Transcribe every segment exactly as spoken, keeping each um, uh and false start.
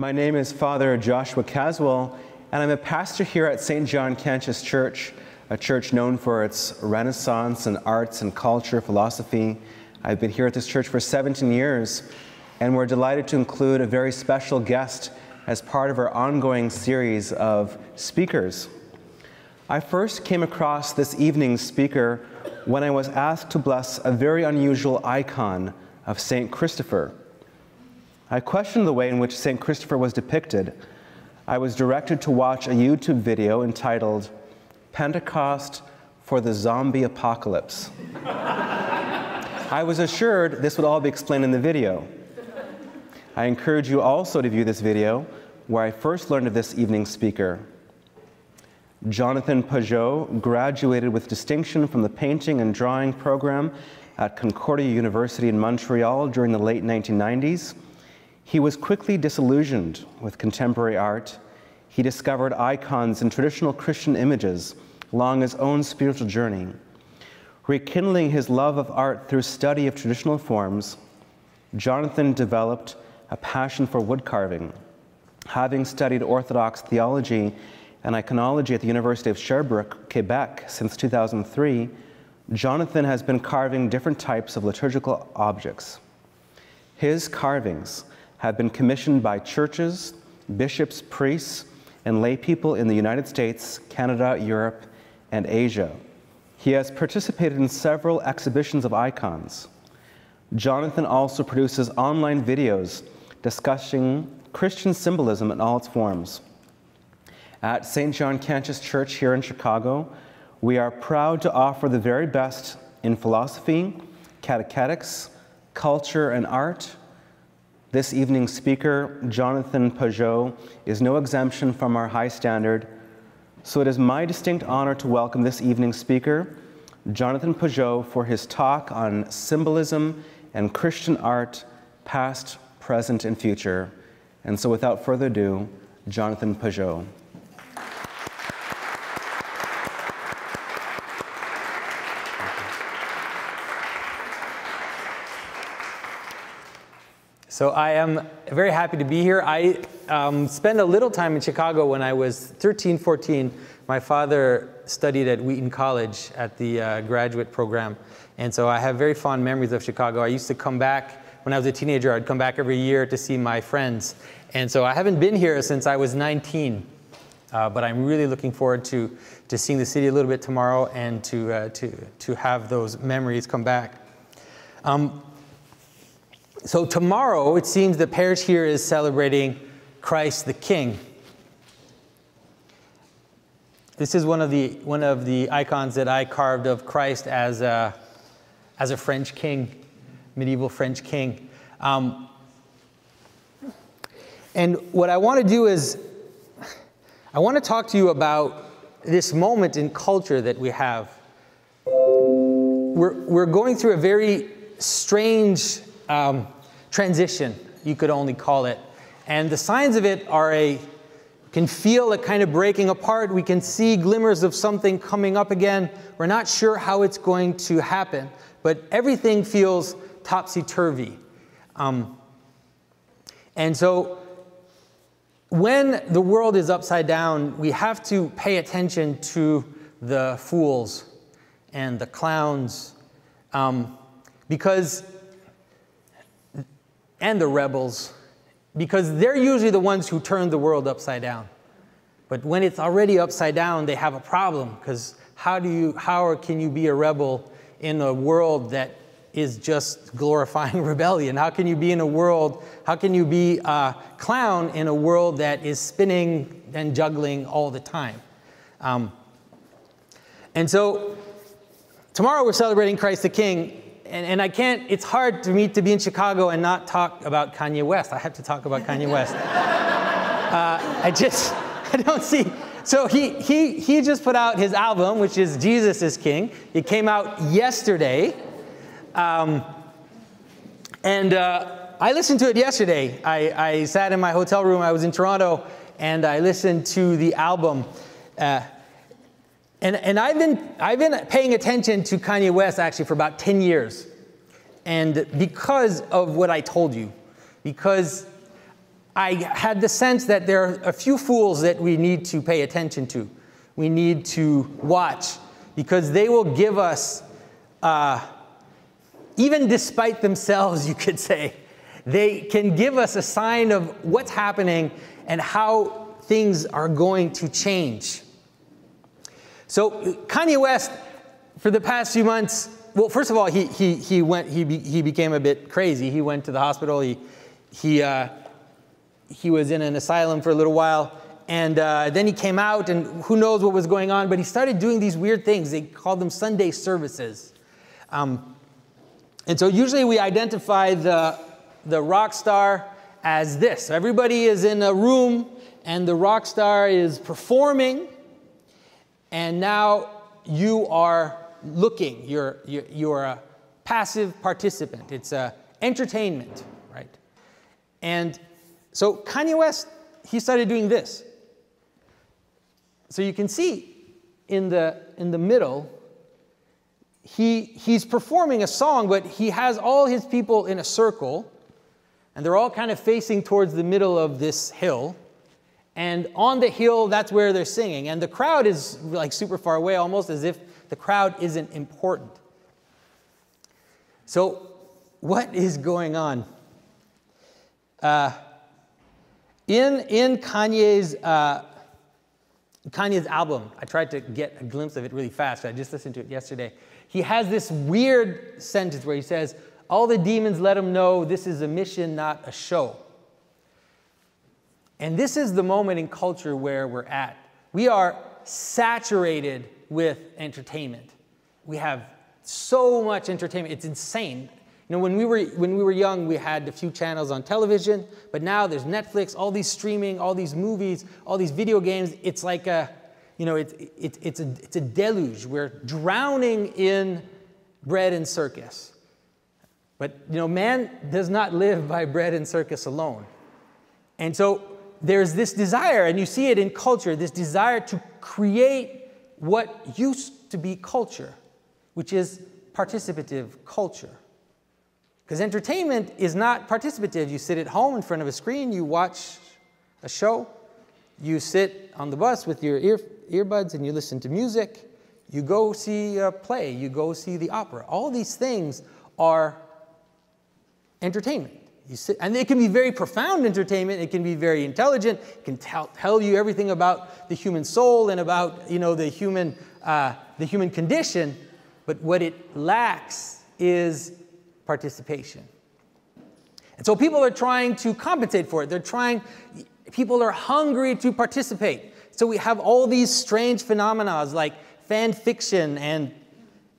My name is Father Joshua Caswell, and I'm a pastor here at Saint John Cantius Church, a church known for its Renaissance and arts and culture, philosophy. I've been here at this church for seventeen years, and we're delighted to include a very special guest as part of our ongoing series of speakers. I first came across this evening's speaker when I was asked to bless a very unusual icon of Saint Christopher. I questioned the way in which Saint Christopher was depicted. I was directed to watch a YouTube video entitled Pentecost for the Zombie Apocalypse. I was assured this would all be explained in the video. I encourage you also to view this video, where I first learned of this evening's speaker. Jonathan Pageau graduated with distinction from the painting and drawing program at Concordia University in Montreal during the late nineteen nineties. He was quickly disillusioned with contemporary art. He discovered icons and traditional Christian images along his own spiritual journey. Rekindling his love of art through study of traditional forms, Jonathan developed a passion for wood carving. Having studied Orthodox theology and iconology at the University of Sherbrooke, Quebec, since two thousand three, Jonathan has been carving different types of liturgical objects. His carvings have been commissioned by churches, bishops, priests, and lay people in the United States, Canada, Europe, and Asia. He has participated in several exhibitions of icons. Jonathan also produces online videos discussing Christian symbolism in all its forms. At Saint John Cantius Church here in Chicago, we are proud to offer the very best in philosophy, catechetics, culture, and art. This evening's speaker, Jonathan Pageau, is no exemption from our high standard, so it is my distinct honor to welcome this evening's speaker, Jonathan Pageau, for his talk on symbolism and Christian art, past, present, and future. And so without further ado, Jonathan Pageau. So I am very happy to be here. I um, spent a little time in Chicago when I was thirteen, fourteen. My father studied at Wheaton College at the uh, graduate program. And so I have very fond memories of Chicago. I used to come back, when I was a teenager, I'd come back every year to see my friends. And so I haven't been here since I was nineteen. Uh, but I'm really looking forward to, to seeing the city a little bit tomorrow and to, uh, to, to have those memories come back. Um, So tomorrow, it seems the parish here is celebrating Christ the King. This is one of the, one of the icons that I carved of Christ as a, as a French king, medieval French king. Um, and what I want to do is, I want to talk to you about this moment in culture that we have. We're, we're going through a very strange Um, transition, you could only call it. And the signs of it are a, can feel a kind of breaking apart. We can see glimmers of something coming up again. We're not sure how it's going to happen, but everything feels topsy-turvy. Um, and so when the world is upside down, we have to pay attention to the fools and the clowns, um, because and the rebels, because they're usually the ones who turn the world upside down. But when it's already upside down, they have a problem, because how do you, how can you be a rebel in a world that is just glorifying rebellion? How can you be in a world, how can you be a clown in a world that is spinning and juggling all the time? Um, and so tomorrow we're celebrating Christ the King. And, and I can't, it's hard for me to be in Chicago and not talk about Kanye West. I have to talk about Kanye West. uh, I just, I don't see. So he, he, he just put out his album, which is Jesus is King. It came out yesterday. Um, and uh, I listened to it yesterday. I, I sat in my hotel room. I was in Toronto, and I listened to the album. Uh, And, and I've been, I've been paying attention to Kanye West actually for about ten years. And because of what I told you, because I had the sense that there are a few fools that we need to pay attention to. We need to watch, because they will give us, uh, even despite themselves, you could say, they can give us a sign of what's happening and how things are going to change. So Kanye West, for the past few months, well, first of all, he, he, he, went, he, be, he became a bit crazy. He went to the hospital. He, he, uh, he was in an asylum for a little while. And uh, then he came out, and who knows what was going on, but he started doing these weird things. They called them Sunday services. Um, and so usually we identify the, the rock star as this. So everybody is in a room, and the rock star is performing, and now you are looking. You're, you're, you're a passive participant. It's uh, entertainment, right? And so Kanye West, he started doing this. So you can see in the, in the middle, he, he's performing a song, but he has all his people in a circle, and they're all kind of facing towards the middle of this hill. And on the hill, that's where they're singing. And the crowd is like super far away, almost as if the crowd isn't important. So what is going on? Uh, in, in Kanye's... Uh, Kanye's album, I tried to get a glimpse of it really fast. I just listened to it yesterday. He has this weird sentence where he says, all the demons let them know this is a mission, not a show. And this is the moment in culture where we're at. We are saturated with entertainment. We have so much entertainment. It's insane. You know, when we were, when we were young, we had a few channels on television, but now there's Netflix, all these streaming, all these movies, all these video games. It's like a, you know, it's, it, it's, a, it's a deluge. We're drowning in bread and circus. But, you know, man does not live by bread and circus alone. And so there's this desire, and you see it in culture, this desire to create what used to be culture, which is participative culture. Because entertainment is not participative. You sit at home in front of a screen, you watch a show, you sit on the bus with your ear, earbuds and you listen to music, you go see a play, you go see the opera. All these things are entertainment. You sit, and it can be very profound entertainment, it can be very intelligent, it can tell, tell you everything about the human soul and about, you know, the human, uh, the human condition, but what it lacks is participation. And so people are trying to compensate for it. They're trying, people are hungry to participate. So we have all these strange phenomena like fan fiction, and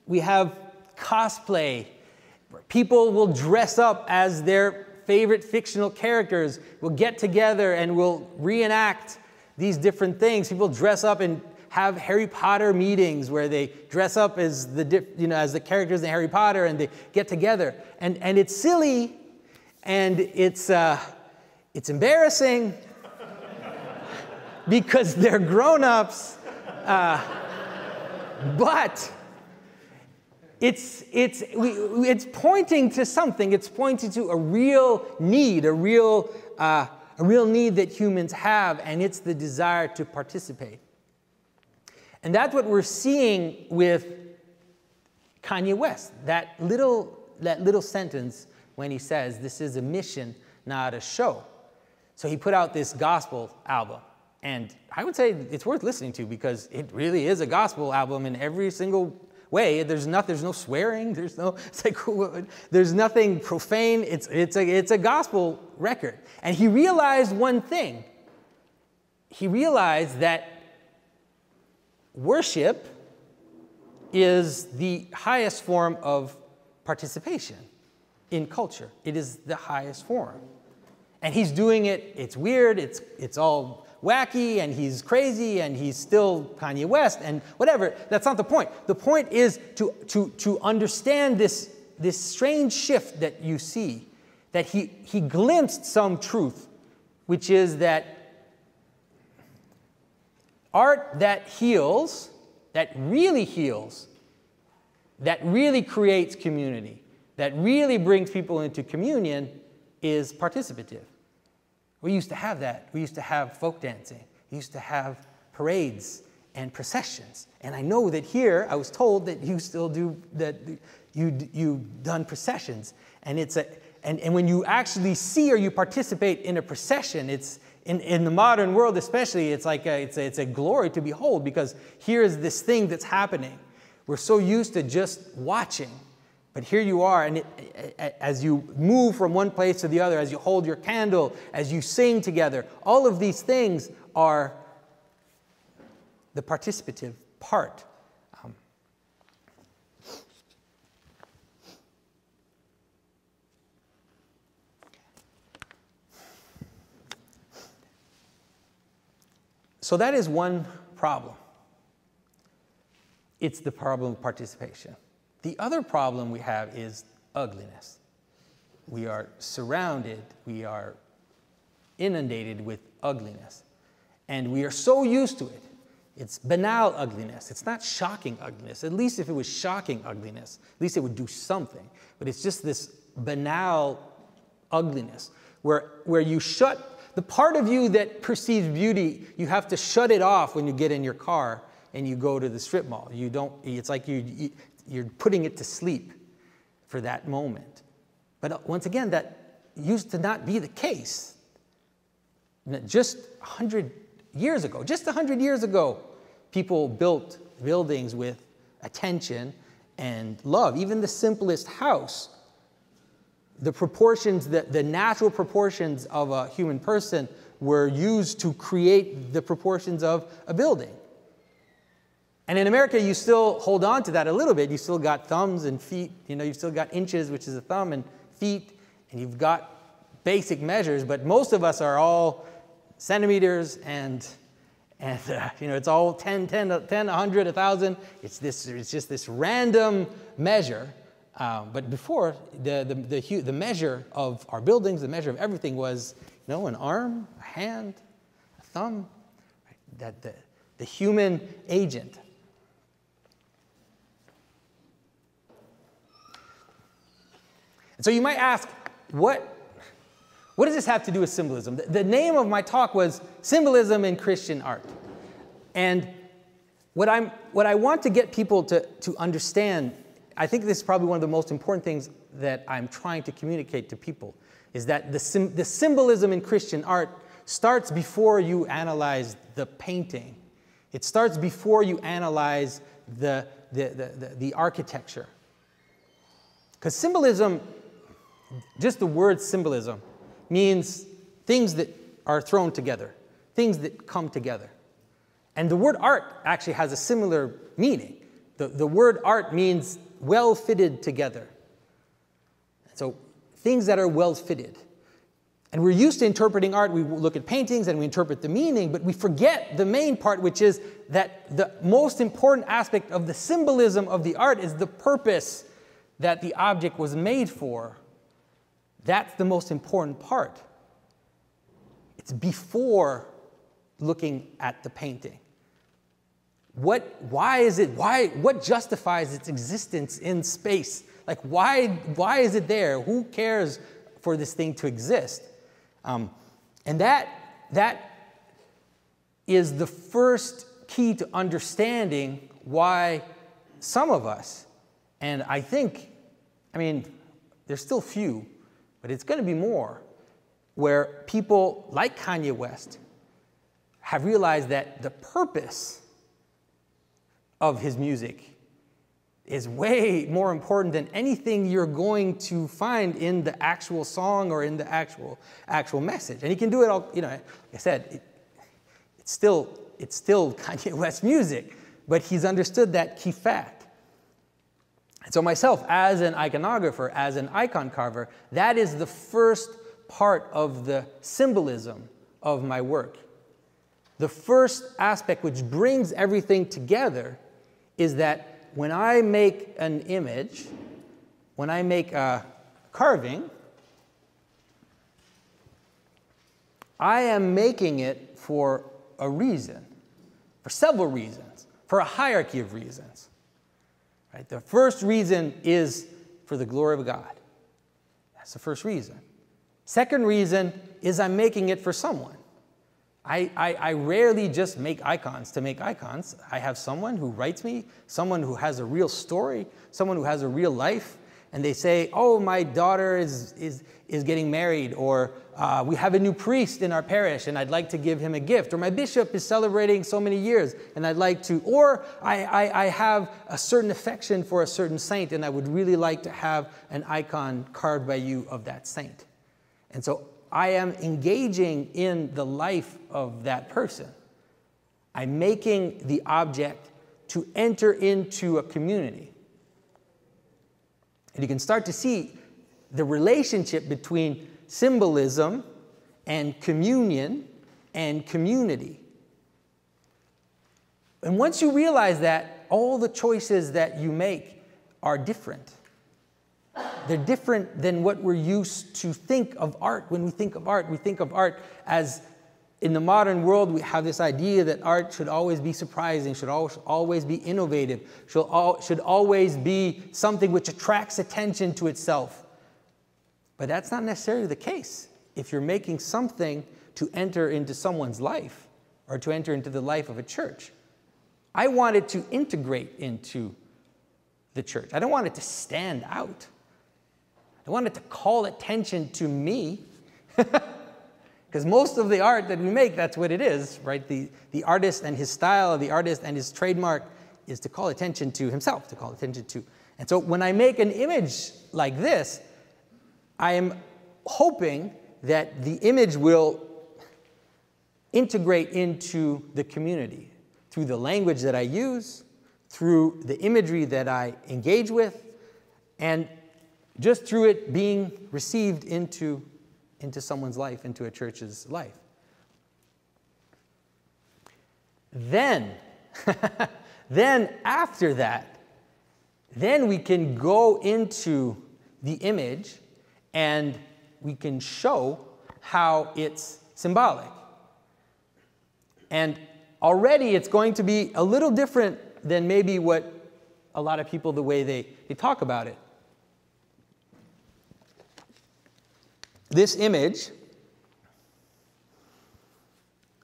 we have cosplay. People will dress up as their favorite fictional characters, will get together and will reenact these different things. People dress up and have Harry Potter meetings where they dress up as the, you know, as the characters in Harry Potter, and they get together. And, and it's silly, and it's, uh, it's embarrassing because they're grown-ups. Uh, but it's, it's, we, it's pointing to something. It's pointing to a real need, a real, uh, a real need that humans have, and it's the desire to participate. And that's what we're seeing with Kanye West, that little, that little sentence when he says, this is a mission, not a show. So he put out this gospel album. And I would say it's worth listening to, because it really is a gospel album in every single way. There's, not, there's no swearing. There's, no, it's like, there's nothing profane. It's, it's, a, it's a gospel record. And he realized one thing. He realized that worship is the highest form of participation in culture. It is the highest form. And he's doing it, it's weird, it's, it's all wacky, and he's crazy, and he's still Kanye West, and whatever. That's not the point. The point is to, to, to understand this, this strange shift that you see, that he, he glimpsed some truth, which is that art that heals, that really heals, that really creates community, that really brings people into communion is participative. We used to have that. We used to have folk dancing. We used to have parades and processions. And I know that here, I was told that you still do, that you, you've done processions. And, it's a, and, and when you actually see or you participate in a procession, it's, in, in the modern world especially, it's like a, it's, a, it's a glory to behold, because here is this thing that's happening. We're so used to just watching. But here you are, and it, as you move from one place to the other, as you hold your candle, as you sing together, all of these things are the participative part. Um, so that is one problem. It's the problem of participation. The other problem we have is ugliness. We are surrounded, we are inundated with ugliness. And we are so used to it. It's banal ugliness. It's not shocking ugliness. At least if it was shocking ugliness, at least it would do something. But it's just this banal ugliness where, where you shut, the part of you that perceives beauty, you have to shut it off when you get in your car and you go to the strip mall. You don't, it's like you, you You're putting it to sleep for that moment. But once again, that used to not be the case. Just one hundred years ago, just one hundred years ago, people built buildings with attention and love. Even the simplest house, the proportions, the, the natural proportions of a human person were used to create the proportions of a building. And in America, you still hold on to that a little bit. You still got thumbs and feet. You know, you've still got inches, which is a thumb, and feet. And you've got basic measures. But most of us are all centimeters. And, and uh, you know, it's all ten, ten, ten, one hundred, one thousand. It's, this, it's just this random measure. Um, but before, the, the, the, the measure of our buildings, the measure of everything was, you know, an arm, a hand, a thumb, right? That the, the human agent. So you might ask, what, what does this have to do with symbolism? The, the name of my talk was Symbolism in Christian Art. And what, I'm, what I want to get people to, to understand, I think this is probably one of the most important things that I'm trying to communicate to people, is that the, the symbolism in Christian art starts before you analyze the painting. It starts before you analyze the, the, the, the, the architecture. Because symbolism, just the word symbolism means things that are thrown together, things that come together. And the word art actually has a similar meaning. The, the word art means well-fitted together. So things that are well-fitted. And we're used to interpreting art. We look at paintings and we interpret the meaning, but we forget the main part, which is that the most important aspect of the symbolism of the art is the purpose that the object was made for. That's the most important part. It's before looking at the painting. What, why is it, why, what justifies its existence in space? Like, why, why is it there? Who cares for this thing to exist? Um, and that, that is the first key to understanding why some of us, and I think, I mean, there's still few, but it's going to be more, where people like Kanye West have realized that the purpose of his music is way more important than anything you're going to find in the actual song or in the actual actual message. And he can do it all, you know, like I said, it, it's, still, it's still Kanye West music, but he's understood that key fact. And so myself, as an iconographer, as an icon carver, that is the first part of the symbolism of my work. The first aspect which brings everything together is that when I make an image, when I make a carving, I am making it for a reason, for several reasons, for a hierarchy of reasons. Right? The first reason is for the glory of God. That's the first reason. Second reason is I'm making it for someone. I, I, I rarely just make icons to make icons. I have someone who writes me, someone who has a real story, someone who has a real life, and they say, oh, my daughter is, is, is getting married, or uh, we have a new priest in our parish, and I'd like to give him a gift, or my bishop is celebrating so many years, and I'd like to, or I, I, I have a certain affection for a certain saint, and I would really like to have an icon carved by you of that saint. And so I am engaging in the life of that person. I'm making the object to enter into a community. And you can start to see the relationship between symbolism and communion and community. And once you realize that, all the choices that you make are different. They're different than what we're used to think of art. When we think of art, we think of art as, in the modern world, we have this idea that art should always be surprising, should always be innovative, should always be something which attracts attention to itself. But that's not necessarily the case. If you're making something to enter into someone's life or to enter into the life of a church, I want it to integrate into the church. I don't want it to stand out. I want it to call attention to me. Because most of the art that we make, that's what it is, right? The, the artist and his style, the artist and his trademark is to call attention to himself, to call attention to. And so when I make an image like this, I am hoping that the image will integrate into the community through the language that I use, through the imagery that I engage with, and just through it being received into into someone's life, into a church's life. Then, then after that, then we can go into the image and we can show how it's symbolic. And already it's going to be a little different than maybe what a lot of people, the way they, they talk about it. This image,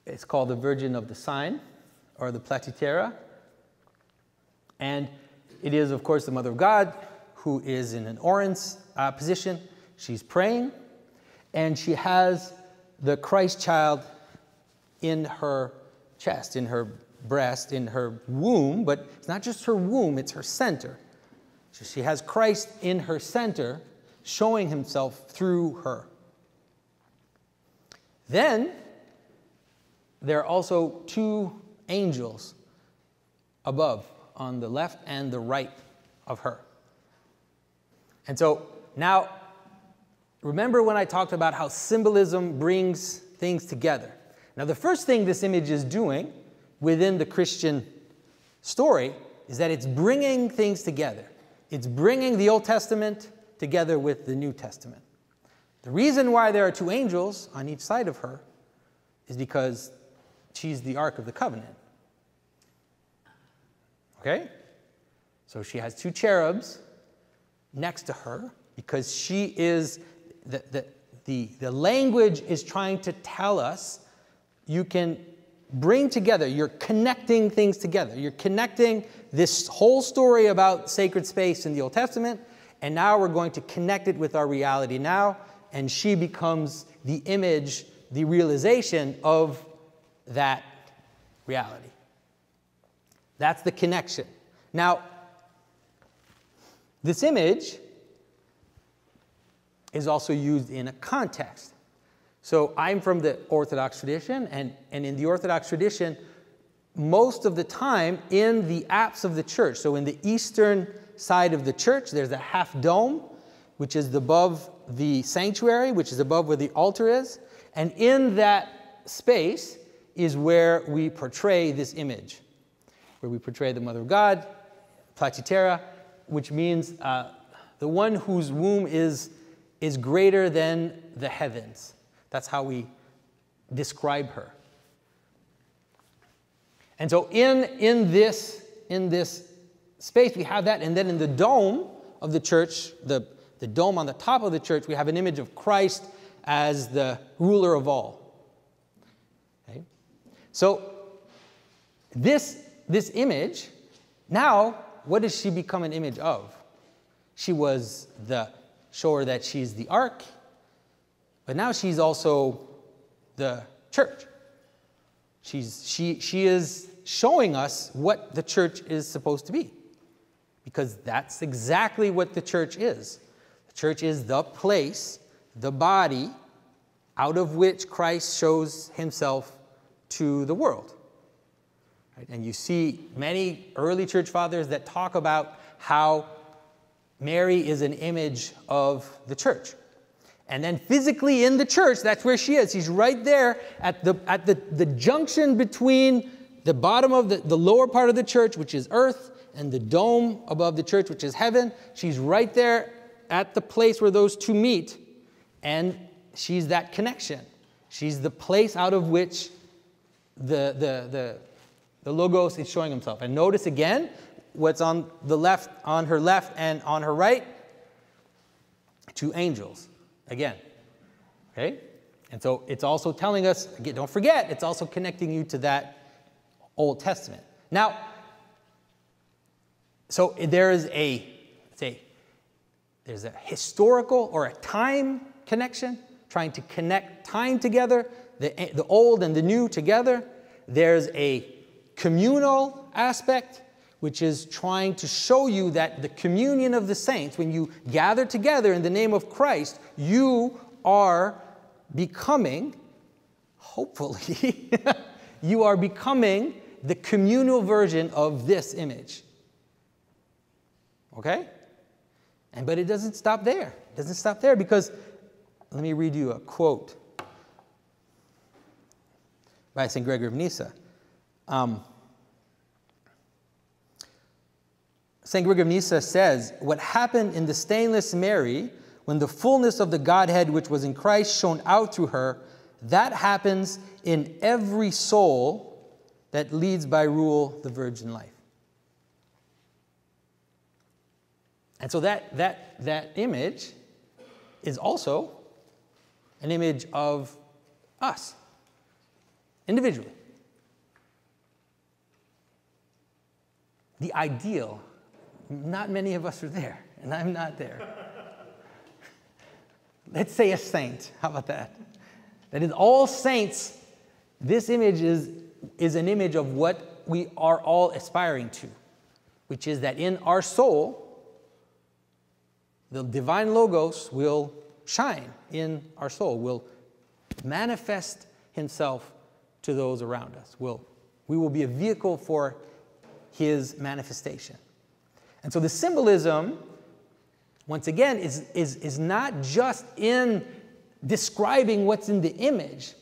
it's called the Virgin of the Sign, or the Platytera. And it is, of course, the Mother of God, who is in an orange uh, position. She's praying, and she has the Christ child in her chest, in her breast, in her womb. But it's not just her womb, it's her center. So she has Christ in her center, showing himself through her. Then there are also two angels above, on the left and the right of her. And so now, remember when I talked about how symbolism brings things together. Now the first thing this image is doing within the Christian story is that it's bringing things together. It's bringing the Old Testament together with the New Testament. The reason why there are two angels on each side of her is because she's the Ark of the Covenant. Okay? So she has two cherubs next to her because she is, the, the, the, the language is trying to tell us you can bring together, you're connecting things together. You're connecting this whole story about sacred space in the Old Testament, and now we're going to connect it with our reality now, and she becomes the image, the realization of that reality. That's the connection. Now, this image is also used in a context. So I'm from the Orthodox tradition, and, and in the Orthodox tradition, most of the time in the apse of the church, so in the Eastern side of the church, there's a half dome, which is above the sanctuary, which is above where the altar is, and in that space is where we portray this image, where we portray the Mother of God, Platytera, which means uh, the one whose womb is, is greater than the heavens. That's how we describe her. And so in, in this, in this space, we have that, and then in the dome of the church, the, the dome on the top of the church, we have an image of Christ as the ruler of all. Okay? So this, this image, now what does she become an image of? She was the, sure that she's the ark, but now she's also the church. She's, she, she is showing us what the church is supposed to be, because that's exactly what the church is. The church is the place, the body, out of which Christ shows himself to the world. Right? And you see many early church fathers that talk about how Mary is an image of the church. And then physically in the church, that's where she is. She's right there at the, at the, the junction between the bottom of the, the lower part of the church, which is earth, and the dome above the church, which is heaven. She's right there at the place where those two meet, and she's that connection. She's the place out of which the, the, the, the Logos is showing himself. And notice again what's on the left, on her left and on her right, two angels. Again, okay? And so it's also telling us, again, don't forget, it's also connecting you to that Old Testament. Now, so there is a, let's say, there's a historical or a time connection, trying to connect time together, the, the old and the new together. There's a communal aspect, which is trying to show you that the communion of the saints, when you gather together in the name of Christ, you are becoming, hopefully, you are becoming the communal version of this image. Okay? And but it doesn't stop there. It doesn't stop there, because let me read you a quote by Saint Gregory of Nyssa. Um, Saint Gregory of Nyssa says, "What happened in the stainless Mary, when the fullness of the Godhead which was in Christ shone out through her, that happens in every soul that leads by rule the virgin life." And so that, that, that image is also an image of us, individually. The ideal. Not many of us are there, and I'm not there. Let's say a saint. How about that? That in all saints, this image is, is an image of what we are all aspiring to, which is that in our soul, the divine Logos will shine in our soul, will manifest himself to those around us. We'll, we will be a vehicle for his manifestation. And so the symbolism, once again, is, is, is not just in describing what's in the image,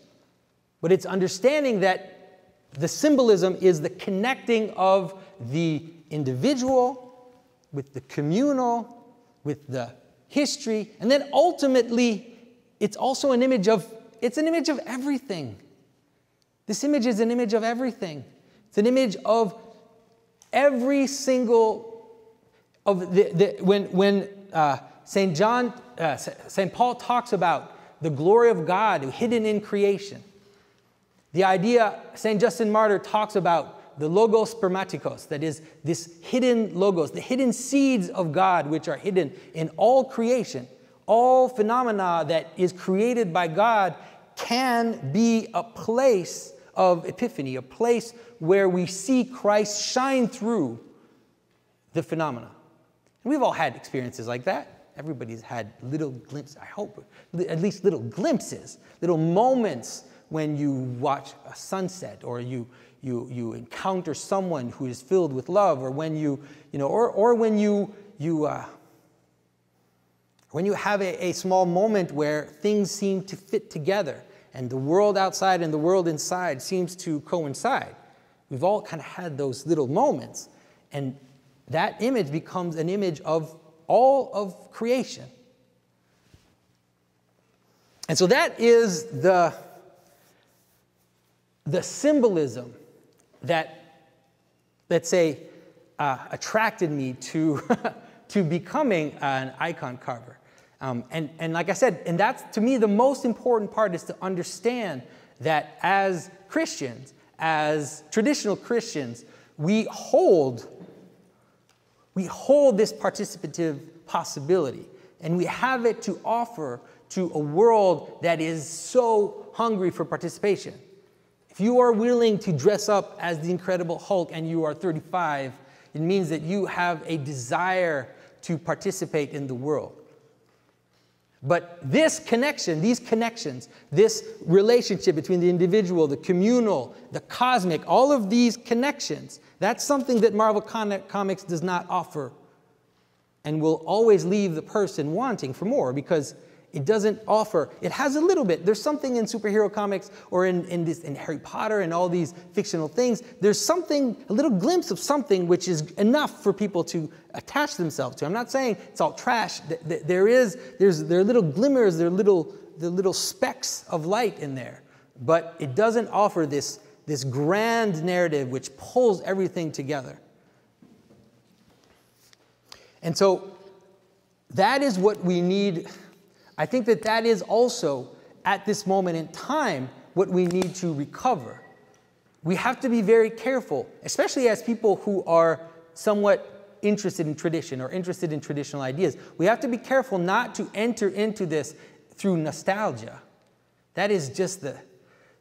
but it's understanding that the symbolism is the connecting of the individual with the communal, with the history, and then ultimately, it's also an image of, it's an image of everything. This image is an image of everything. It's an image of every single Of the, the, when when uh, Saint John, uh, Saint Paul talks about the glory of God hidden in creation, the idea, Saint Justin Martyr talks about the logos spermaticos, that is this hidden logos, the hidden seeds of God which are hidden in all creation. All phenomena that is created by God can be a place of epiphany, a place where we see Christ shine through the phenomena. We've all had experiences like that. Everybody's had little glimpses, I hope, at least little glimpses, little moments when you watch a sunset, or you, you, you encounter someone who is filled with love, or when you, you know, or, or when you, you, uh, when you have a, a small moment where things seem to fit together and the world outside and the world inside seems to coincide. We've all kind of had those little moments, and that image becomes an image of all of creation. And so that is the, the symbolism that, let's say, uh, attracted me to, to becoming an icon carver. Um, and, and like I said, and that's, to me, the most important part is to understand that as Christians, as traditional Christians, we hold, we hold this participative possibility, and we have it to offer to a world that is so hungry for participation. If you are willing to dress up as the Incredible Hulk and you are thirty-five, it means that you have a desire to participate in the world. But this connection, these connections, this relationship between the individual, the communal, the cosmic, all of these connections, that's something that Marvel Comics does not offer and will always leave the person wanting for more, because it doesn't offer, it has a little bit. There's something in superhero comics or in, in, this, in Harry Potter and all these fictional things, there's something, a little glimpse of something which is enough for people to attach themselves to. I'm not saying it's all trash. There is, there's, there are little glimmers, there are little, there are little specks of light in there, but it doesn't offer this, this grand narrative which pulls everything together. And so that is what we need. I think that that is also, at this moment in time, what we need to recover. We have to be very careful, especially as people who are somewhat interested in tradition or interested in traditional ideas. We have to be careful not to enter into this through nostalgia. That is just the,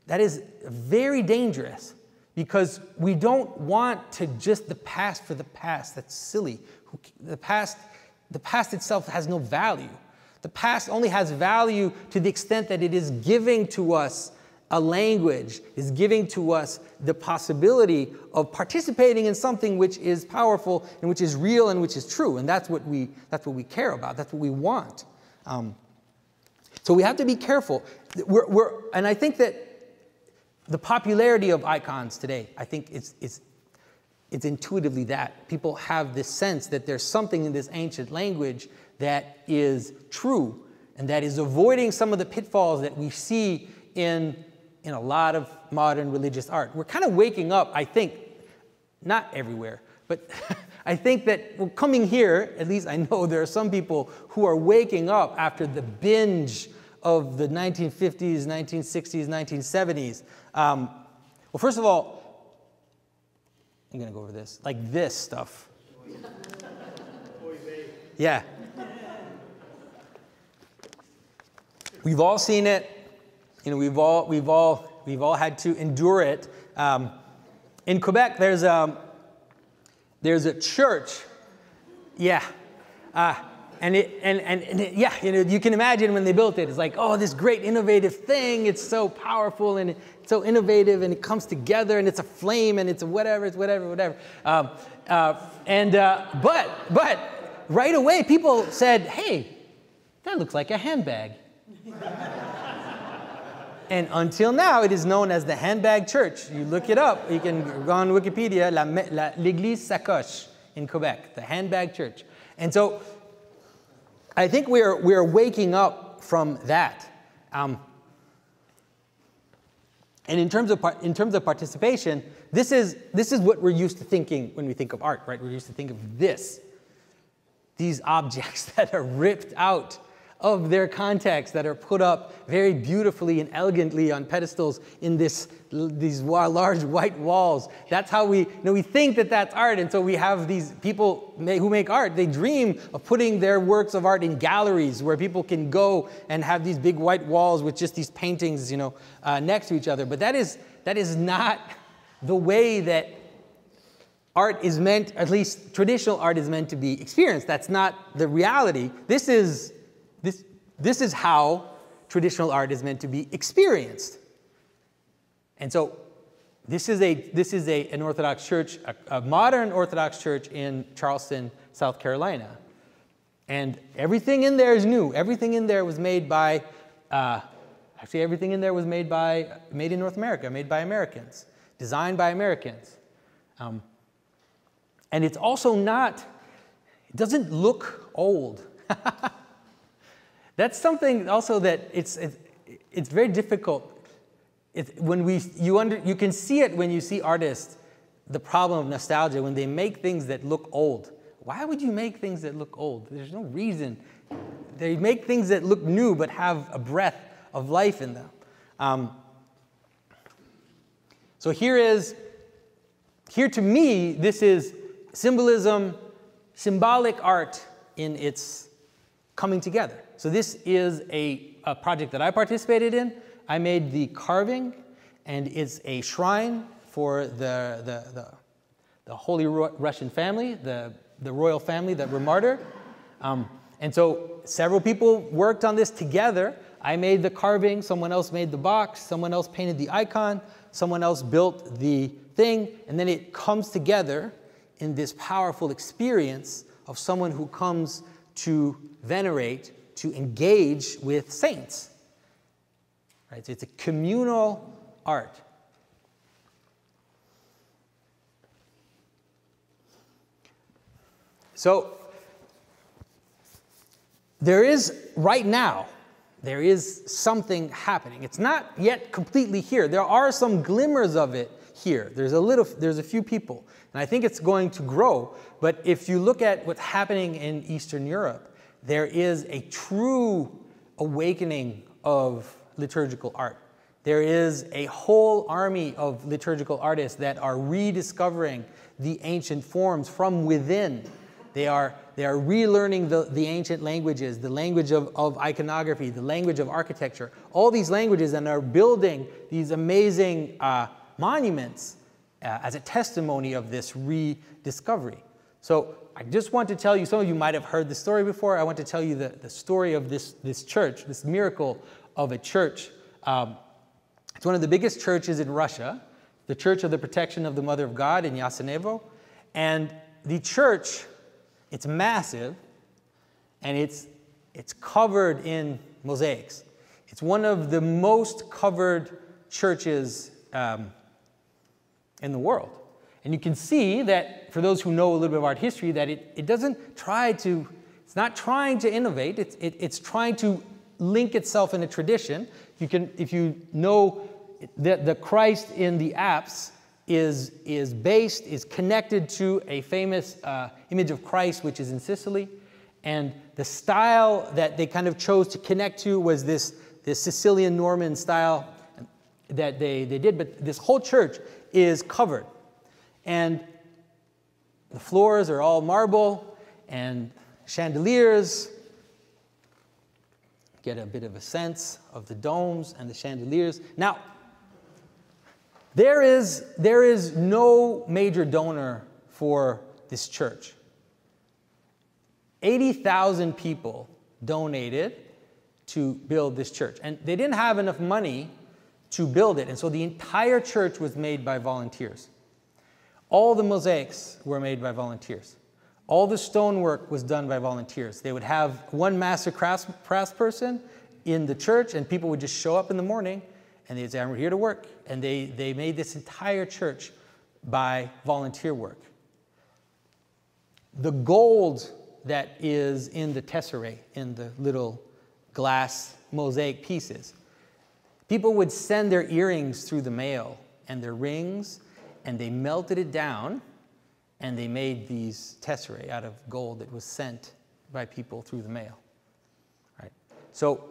that is very dangerous, because we don't want to just the past for the past. That's silly. The past, the past itself has no value. The past only has value to the extent that it is giving to us a language, is giving to us the possibility of participating in something which is powerful and which is real and which is true. And that's what we, that's what we care about. That's what we want. Um, so we have to be careful. We're, we're, and I think that the popularity of icons today, I think it's, it's, it's intuitively that. People have this sense that there's something in this ancient language that is true, and that is avoiding some of the pitfalls that we see in, in a lot of modern religious art. We're kind of waking up, I think, not everywhere, but I think that we're coming here, at least I know there are some people who are waking up after the binge of the nineteen fifties, nineteen sixties, nineteen seventies. Um, well, first of all, I'm gonna go over this, like this stuff. Yeah. We've all seen it, you know. We've all we've all we've all had to endure it. Um, in Quebec, there's a there's a church, yeah, uh, and it and and, and it, yeah, you know, you can imagine when they built it, it's like, oh, this great innovative thing. It's so powerful and it's so innovative, and it comes together, and it's a flame, and it's a whatever, it's whatever, whatever. Um, uh, and uh, but but right away, people said, hey, that looks like a handbag. And until now, it is known as the Handbag Church. You look it up. You can go on Wikipedia, l'Église Sacoche in Quebec, the Handbag Church. And so I think we're, we're waking up from that. Um, and in terms of, in terms of participation, this is, this is what we're used to thinking when we think of art, right? We're used to think of this, these objects that are ripped out of their context, that are put up very beautifully and elegantly on pedestals in this, these large white walls. That's how we, you know, we think that that's art. And so we have these people may, who make art, they dream of putting their works of art in galleries where people can go and have these big white walls with just these paintings, you know, uh, next to each other. But that is, that is not the way that art is meant, at least traditional art is meant to be experienced. That's not the reality. This is, This, this is how traditional art is meant to be experienced. And so this is, a, this is a, an Orthodox church, a, a modern Orthodox church in Charleston, South Carolina. And everything in there is new. Everything in there was made by, uh, actually everything in there was made by, made in North America, made by Americans, designed by Americans. Um, and it's also not, it doesn't look old. That's something also that it's, it's, it's very difficult. It's, when we, you, under, you can see it when you see artists, the problem of nostalgia, when they make things that look old. Why would you make things that look old? There's no reason. They make things that look new but have a breath of life in them. Um, so here is, here to me, this is symbolism, symbolic art in its coming together. So this is a, a project that I participated in. I made the carving, and it's a shrine for the, the, the, the Holy Ro- Russian family, the, the royal family that were martyred. Um, and so several people worked on this together. I made the carving, someone else made the box, someone else painted the icon, someone else built the thing, and then it comes together in this powerful experience of someone who comes to venerate, to engage with saints. Right? So it's a communal art. So there is, right now, there is something happening. It's not yet completely here. There are some glimmers of it here. There's a little, there's a few people. And I think it's going to grow. But if you look at what's happening in Eastern Europe, there is a true awakening of liturgical art. There is a whole army of liturgical artists that are rediscovering the ancient forms from within. They are, they are relearning the, the ancient languages, the language of, of iconography, the language of architecture, all these languages, and are building these amazing uh, monuments uh, as a testimony of this rediscovery. So I just want to tell you, some of you might have heard the story before, I want to tell you the, the story of this, this church, this miracle of a church. Um, it's one of the biggest churches in Russia, the Church of the Protection of the Mother of God in Yasenevo. And the church, it's massive, and it's, it's covered in mosaics. It's one of the most covered churches um, in the world. And you can see that, for those who know a little bit of art history, that it, it doesn't try to, it's not trying to innovate, it's, it, it's trying to link itself in a tradition. You can, if you know that the Christ in the Apse is, is based, is connected to a famous uh, image of Christ, which is in Sicily. And the style that they kind of chose to connect to was this, this Sicilian Norman style that they, they did. But this whole church is covered. And the floors are all marble and chandeliers. Get a bit of a sense of the domes and the chandeliers. Now, there is, there is no major donor for this church. eighty thousand people donated to build this church. And they didn't have enough money to build it. And so the entire church was made by volunteers. All the mosaics were made by volunteers. All the stonework was done by volunteers. They would have one master craftsperson in the church, and people would just show up in the morning, and they'd say, I'm here to work. And they, they made this entire church by volunteer work. The gold that is in the tesserae, in the little glass mosaic pieces, people would send their earrings through the mail and their rings, and they melted it down, and they made these tesserae out of gold that was sent by people through the mail. All right. So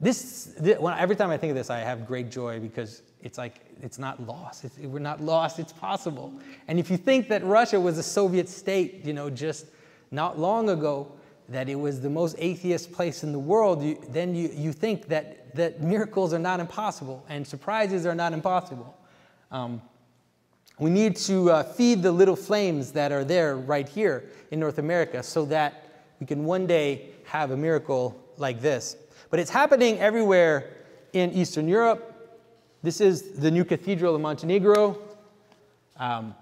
this, this when, every time I think of this, I have great joy, because it's like, it's not lost. It's, we're not lost. It's possible. And if you think that Russia was a Soviet state, you know, just not long ago, that it was the most atheist place in the world, you, then you, you think that, that miracles are not impossible and surprises are not impossible. Um, We need to uh, feed the little flames that are there right here in North America, so that we can one day have a miracle like this. But it's happening everywhere in Eastern Europe. This is the new cathedral of Montenegro. Um,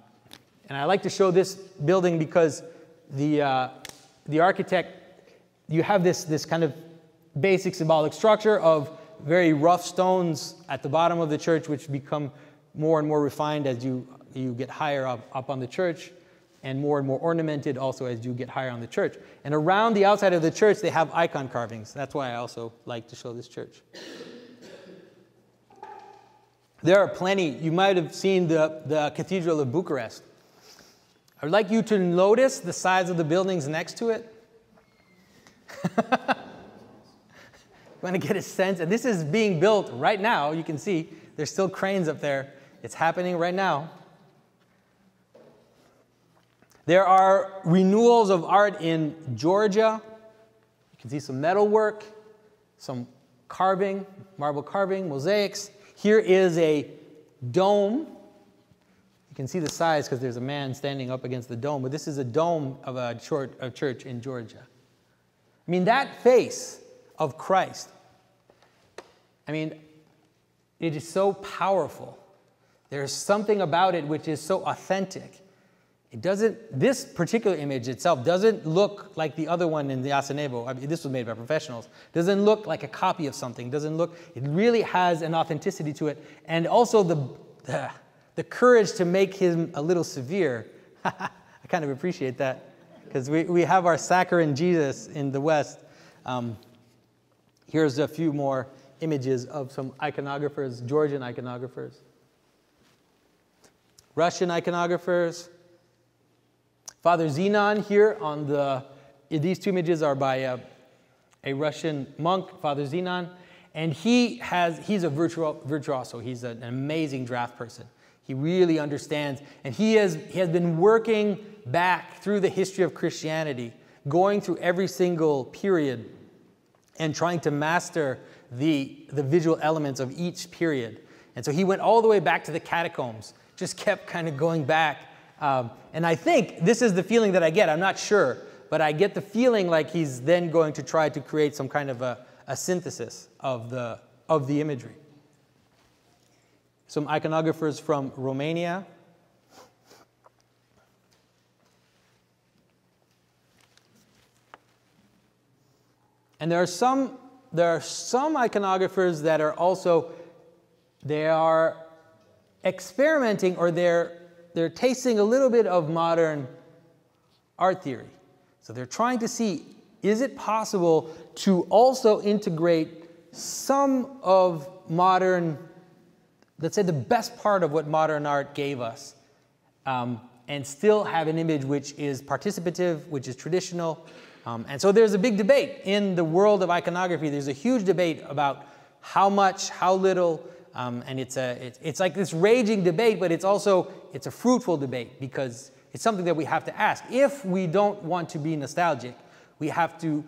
and I like to show this building because the, uh, the architect, you have this, this kind of basic symbolic structure of very rough stones at the bottom of the church, which become more and more refined as you you get higher up, up on the church, and more and more ornamented also as you get higher on the church. And around the outside of the church, they have icon carvings. That's why I also like to show this church. There are plenty. You might have seen the, the Cathedral of Bucharest. I would like you to notice the size of the buildings next to it. You want to get a sense, and this is being built right now. You can see there's still cranes up there. It's happening right now. There are renewals of art in Georgia. You can see some metalwork, some carving, marble carving, mosaics. Here is a dome. You can see the size because there's a man standing up against the dome, but this is a dome of a church in Georgia. I mean, that face of Christ, I mean, it is so powerful. There's something about it which is so authentic. It doesn't, this particular image itself doesn't look like the other one in the Asenevo. I mean, this was made by professionals. Doesn't look like a copy of something. Doesn't look, it really has an authenticity to it. And also the, the, the courage to make him a little severe. I kind of appreciate that because we, we have our saccharine Jesus in the West. Um, here's a few more images of some iconographers, Georgian iconographers, Russian iconographers. Father Zenon here on the, these two images are by a, a Russian monk, Father Zenon, and he has, he's a virtuo, virtuoso, he's an amazing draft person. He really understands, and he has, he has been working back through the history of Christianity, going through every single period and trying to master the, the visual elements of each period. And so he went all the way back to the catacombs, just kept kind of going back. Um, and I think this is the feeling that I get. I'm not sure, but I get the feeling like he's then going to try to create some kind of a, a synthesis of the, of the imagery. Some iconographers from Romania. And there are some, there are some iconographers that are also, they are experimenting or they're They're tasting a little bit of modern art theory. So they're trying to see, is it possible to also integrate some of modern, let's say the best part of what modern art gave us, um, and still have an image which is participative, which is traditional. Um, and so there's a big debate in the world of iconography. There's a huge debate about how much, how little, Um, and it's, a, it's, it's like this raging debate, but it's also, it's a fruitful debate because it's something that we have to ask. If we don't want to be nostalgic, we have to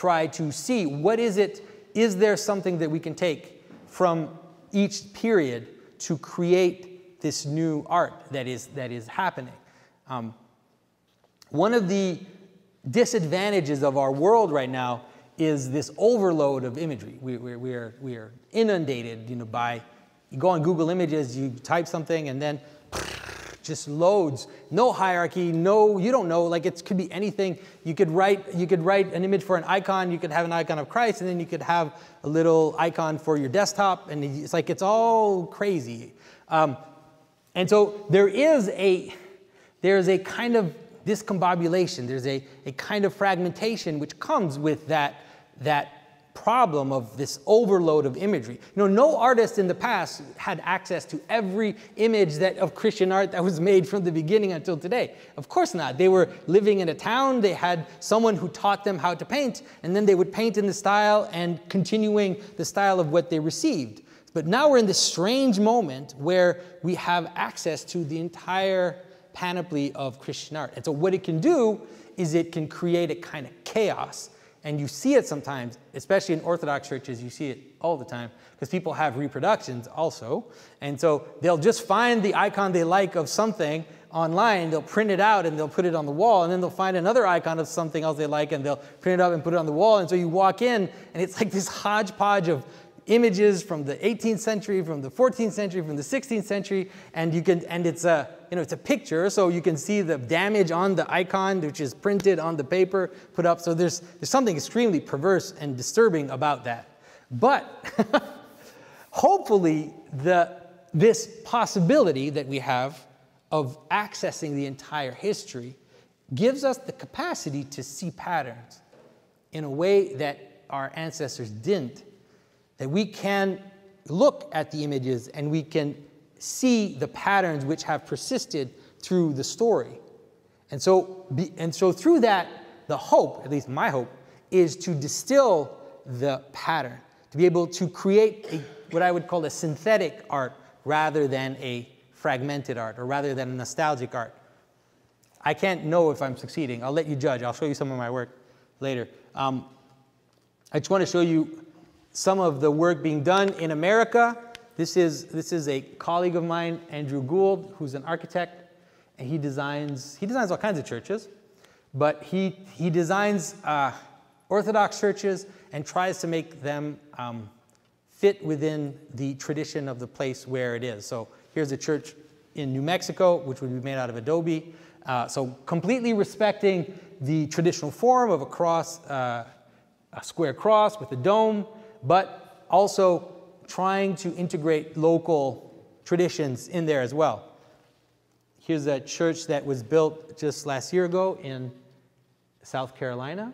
try to see what is it, is there something that we can take from each period to create this new art that is, that is happening. Um, one of the disadvantages of our world right now is this overload of imagery. We, we, we, are, we are inundated, you know, by, you go on Google Images, you type something, and then just loads. No hierarchy, no, you don't know, like it could be anything. You could write, you could write an image for an icon, you could have an icon of Christ, and then you could have a little icon for your desktop, and it's like, it's all crazy. Um, and so there is a, there is a kind of discombobulation, there's a, a kind of fragmentation which comes with that, that problem of this overload of imagery. You know, no artist in the past had access to every image that, of Christian art that was made from the beginning until today. Of course not. They were living in a town, they had someone who taught them how to paint, and then they would paint in the style and continuing the style of what they received. But now we're in this strange moment where we have access to the entire panoply of Christian art. And so what it can do is it can create a kind of chaos. And you see it sometimes, especially in Orthodox churches, you see it all the time because people have reproductions also. And so they'll just find the icon they like of something online, they'll print it out and they'll put it on the wall, and then they'll find another icon of something else they like and they'll print it up and put it on the wall. And so you walk in and it's like this hodgepodge of images from the eighteenth century, from the fourteenth century, from the sixteenth century, and you can, and it's a, you know, it's a picture, so you can see the damage on the icon, which is printed on the paper, put up. So there's there's something extremely perverse and disturbing about that. But hopefully, the this possibility that we have of accessing the entire history gives us the capacity to see patterns in a way that our ancestors didn't. That we can look at the images and we can see the patterns which have persisted through the story. And so, and so through that, the hope, at least my hope, is to distill the pattern, to be able to create a, what I would call a synthetic art rather than a fragmented art, or rather than a nostalgic art. I can't know if I'm succeeding. I'll let you judge. I'll show you some of my work later. Um, I just want to show you some of the work being done in America. This is, this is a colleague of mine, Andrew Gould, who's an architect, and he designs, he designs all kinds of churches, but he, he designs uh, Orthodox churches and tries to make them um, fit within the tradition of the place where it is. So here's a church in New Mexico, which would be made out of adobe. Uh, so completely respecting the traditional form of a cross, uh, a square cross with a dome, but also trying to integrate local traditions in there as well. Here's a church that was built just last year ago in South Carolina.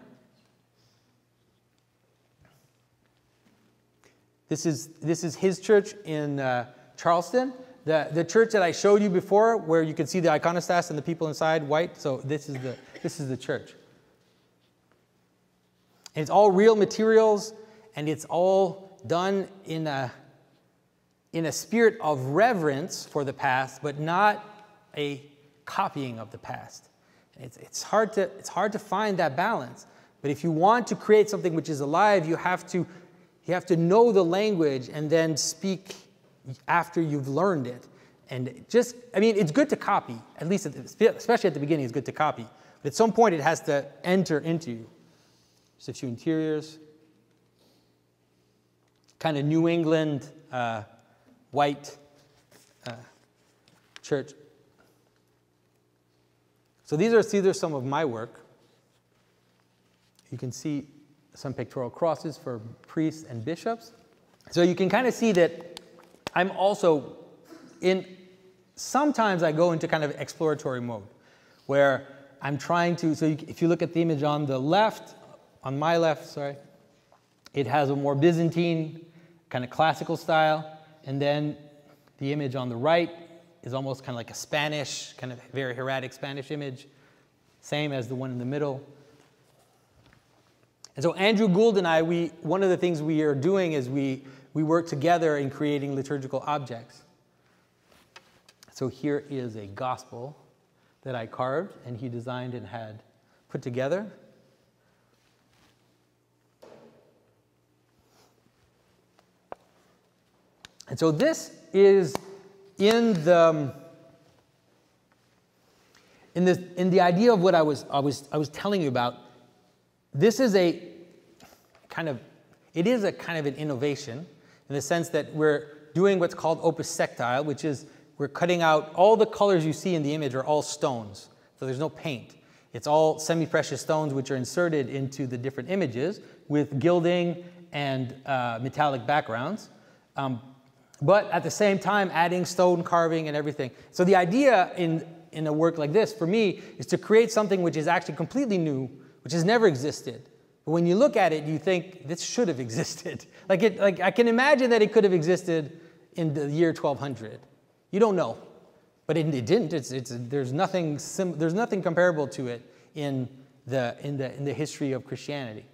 This is, this is his church in uh, Charleston. The, the church that I showed you before, where you could see the iconostas and the people inside white, so this is the, this is the church. And it's all real materials, and it's all done in a, in a spirit of reverence for the past, but not a copying of the past. It's, it's, hard to, it's hard to find that balance. But if you want to create something which is alive, you have to, you have to know the language and then speak after you've learned it. And just, I mean, it's good to copy, at least, at the, especially at the beginning, it's good to copy. But at some point, it has to enter into you. Just a few interiors. Kind of New England uh, white uh, church. So these are, these are some of my work. You can see some pictorial crosses for priests and bishops. So you can kind of see that I'm also in, sometimes I go into kind of exploratory mode where I'm trying to, so you, if you look at the image on the left, on my left, sorry, it has a more Byzantine kind of classical style, and then the image on the right is almost kind of like a Spanish, kind of very hieratic Spanish image, same as the one in the middle. And so Andrew Gould and I, we, one of the things we are doing is we, we work together in creating liturgical objects. So here is a gospel that I carved and he designed and had put together. And so this is in the, in the, in the idea of what I was, I was, I was telling you about. This is a kind of, it is a kind of an innovation in the sense that we're doing what's called opus sectile, which is we're cutting out, all the colors you see in the image are all stones. So there's no paint. It's all semi-precious stones which are inserted into the different images with gilding and uh, metallic backgrounds. Um, but at the same time, adding stone carving and everything. So the idea in, in a work like this, for me, is to create something which is actually completely new, which has never existed. But when you look at it, you think, this should have existed. Like, it, like I can imagine that it could have existed in the year twelve hundred. You don't know. But it, it didn't. It's, it's, there's, nothing sim there's nothing comparable to it in the, in the, in the history of Christianity.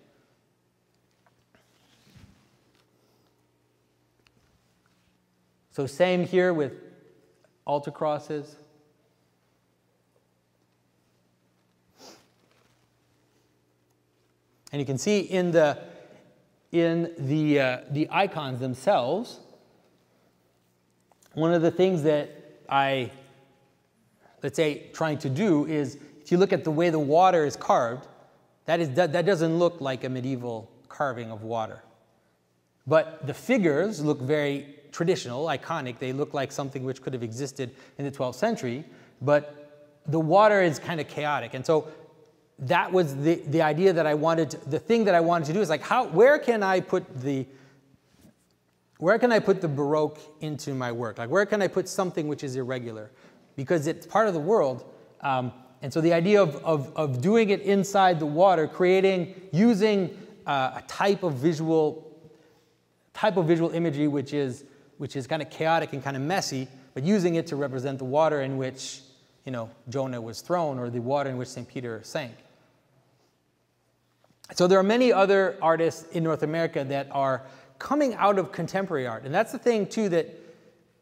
So same here with altar crosses. And you can see in the, in the, uh, the icons themselves, one of the things that I, let's say, trying to do is, if you look at the way the water is carved, that, is, that, that doesn't look like a medieval carving of water. But the figures look very traditional, iconic. They look like something which could have existed in the twelfth century, but the water is kind of chaotic. And so that was the, the idea that I wanted, to, the thing that I wanted to do is like, how, where can I put the, where can I put the Baroque into my work? Like, where can I put something which is irregular? Because it's part of the world. Um, and so the idea of, of, of doing it inside the water, creating, using uh, a type of visual, type of visual imagery, which is, which is kind of chaotic and kind of messy, but using it to represent the water in which, you know, Jonah was thrown, or the water in which Saint Peter sank. So there are many other artists in North America that are coming out of contemporary art. And that's the thing, too, that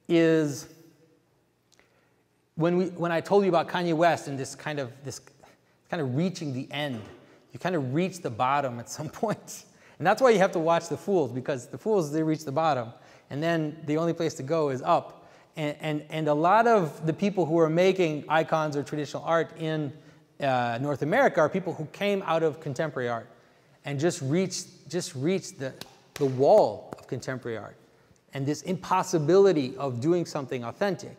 is, when, we, when I told you about Kanye West and this kind of, this kind of reaching the end, you kind of reach the bottom at some point. And that's why you have to watch the fools, because the fools, they reach the bottom. And then the only place to go is up. And, and, and a lot of the people who are making icons or traditional art in uh, North America are people who came out of contemporary art and just reached, just reached the, the wall of contemporary art and this impossibility of doing something authentic.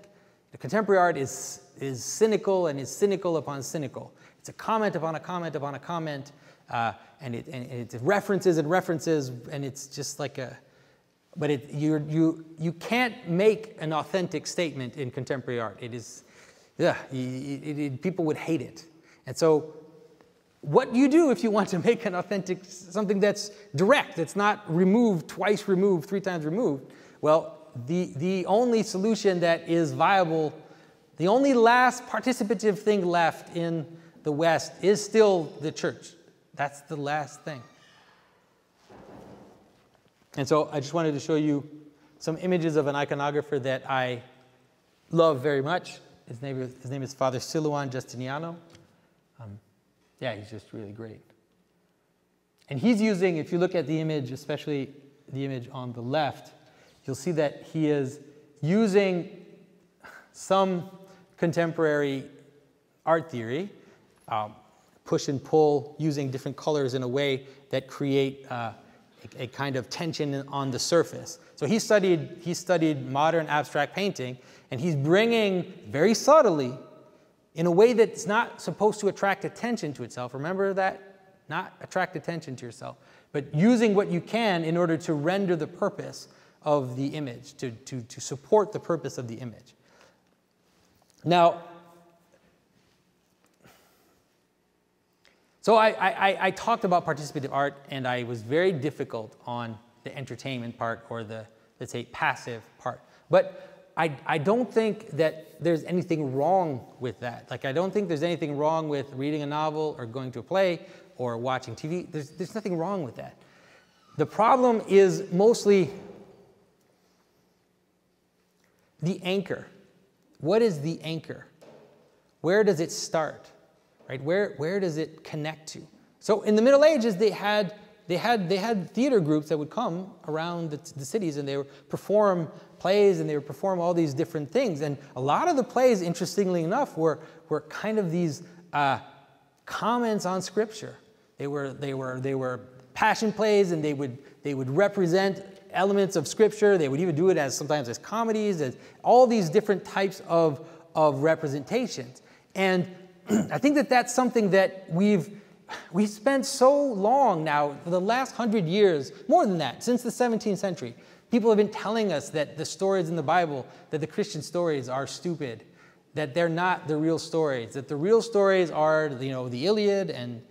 The contemporary art is, is cynical and is cynical upon cynical. It's a comment upon a comment upon a comment, uh, and, it, and it references and references, and it's just like a, But it, you, you, you can't make an authentic statement in contemporary art. It is, yeah, it, it, it, people would hate it. And so what do you do if you want to make an authentic, something that's direct, that's not removed, twice removed, three times removed? Well, the, the only solution that is viable, the only last participative thing left in the West is still the church. That's the last thing. And so I just wanted to show you some images of an iconographer that I love very much. His name is, his name is Father Silouan Justiniano. Um, yeah, he's just really great. And he's using, if you look at the image, especially the image on the left, you'll see that he is using some contemporary art theory, um, push and pull, using different colors in a way that create uh, a kind of tension on the surface. So he studied, he studied modern abstract painting, and he's bringing, very subtly, in a way that's not supposed to attract attention to itself. Remember that? Not attract attention to yourself, but using what you can in order to render the purpose of the image, to, to, to support the purpose of the image. Now, So I, I, I talked about participative art, and I was very difficult on the entertainment part, or the, let's say, passive part. But I, I don't think that there's anything wrong with that. Like, I don't think there's anything wrong with reading a novel or going to a play or watching T V. There's, there's nothing wrong with that. The problem is mostly the anchor. What is the anchor? Where does it start? Right? Where, where does it connect to? So in the Middle Ages, they had, they had, they had theater groups that would come around the, the cities, and they would perform plays, and they would perform all these different things. And a lot of the plays, interestingly enough, were, were kind of these uh, comments on Scripture. They were, they, were, they were passion plays, and they would, they would represent elements of Scripture. They would even do it as sometimes as comedies, as all these different types of, of representations. And I think that that's something that we've, we've spent so long now, for the last hundred years, more than that, since the seventeenth century. People have been telling us that the stories in the Bible, that the Christian stories are stupid, that they're not the real stories, that the real stories are, you know, the Iliad and,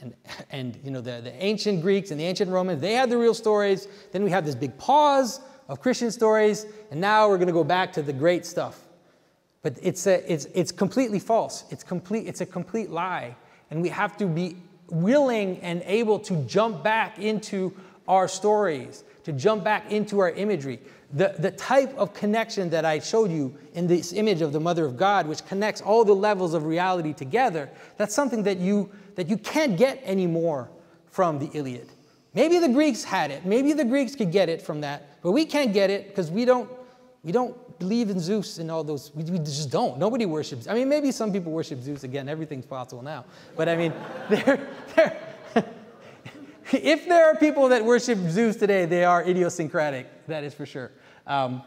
and, and you know, the, the ancient Greeks and the ancient Romans. They had the real stories. Then we have this big pause of Christian stories, and now we're going to go back to the great stuff. But it's, a, it's, it's completely false. It's, complete, it's a complete lie. And we have to be willing and able to jump back into our stories, to jump back into our imagery. The, the type of connection that I showed you in this image of the Mother of God, which connects all the levels of reality together, that's something that you, that you can't get anymore from the Iliad. Maybe the Greeks had it. Maybe the Greeks could get it from that. But we can't get it because we don't, we don't believe in Zeus and all those. We, we just don't. Nobody worships. I mean, maybe some people worship Zeus. Again, everything's possible now. But I mean, they're, they're if there are people that worship Zeus today, they are idiosyncratic. That is for sure. Um,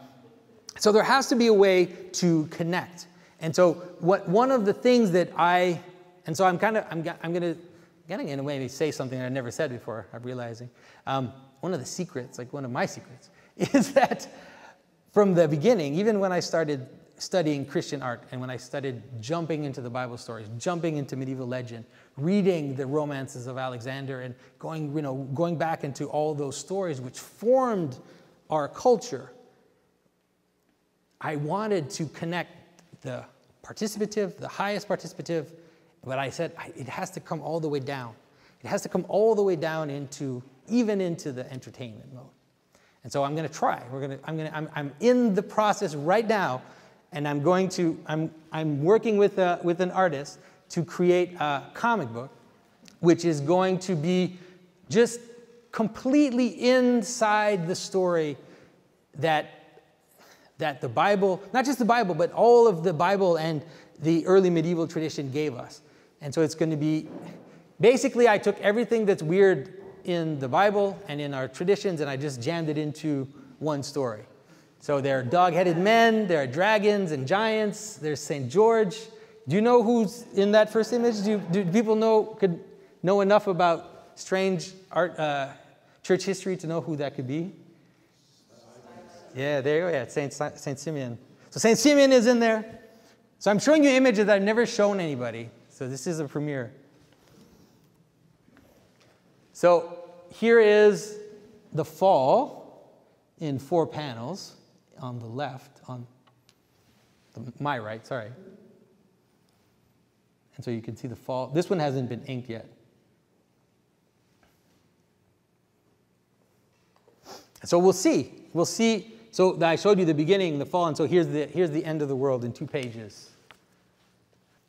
so there has to be a way to connect. And so what one of the things that I, and so I'm kind of, I'm, I'm going to, getting in a way, say something that I've never said before, I'm realizing. Um, one of the secrets, like one of my secrets, is that from the beginning, even when I started studying Christian art and when I started jumping into the Bible stories, jumping into medieval legend, reading the romances of Alexander and going, you know, going back into all those stories which formed our culture, I wanted to connect the participative, the highest participative, but I said it has to come all the way down. It has to come all the way down into, even into the entertainment mode. And so I'm going to try. We're going to, I'm going to, I'm, I'm in the process right now, and I'm going to, I'm, I'm working with, a, with an artist to create a comic book, which is going to be just completely inside the story that, that the Bible, not just the Bible, but all of the Bible and the early medieval tradition gave us. And so it's going to be, basically I took everything that's weird in the Bible and in our traditions, and I just jammed it into one story. So there are dog-headed men, there are dragons and giants, there's Saint George. Do you know who's in that first image? Do, do people know, could know enough about strange art, uh, church history to know who that could be? Yeah, there you go, yeah, Saint, Saint Simeon. So Saint Simeon is in there. So I'm showing you images that I've never shown anybody. So this is a premiere. So here is the fall in four panels on the left, on the, my right, sorry. And so you can see the fall. This one hasn't been inked yet. So we'll see. We'll see. So I showed you the beginning, the fall, and so here's the, here's the end of the world in two pages.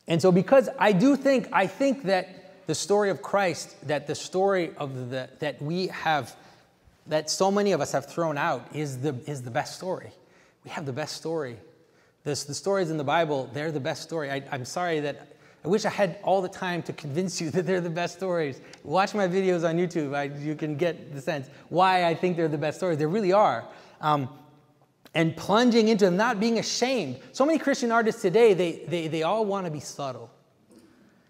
And so because I do think, I think that the story of Christ, that the story of the, that we have, that so many of us have thrown out is the, is the best story. We have the best story. This, the stories in the Bible, they're the best story. I, I'm sorry that, I wish I had all the time to convince you that they're the best stories. Watch my videos on YouTube. I, you can get the sense why I think they're the best stories. They really are. Um, and plunging into them, not being ashamed. So many Christian artists today, they, they, they all want to be subtle.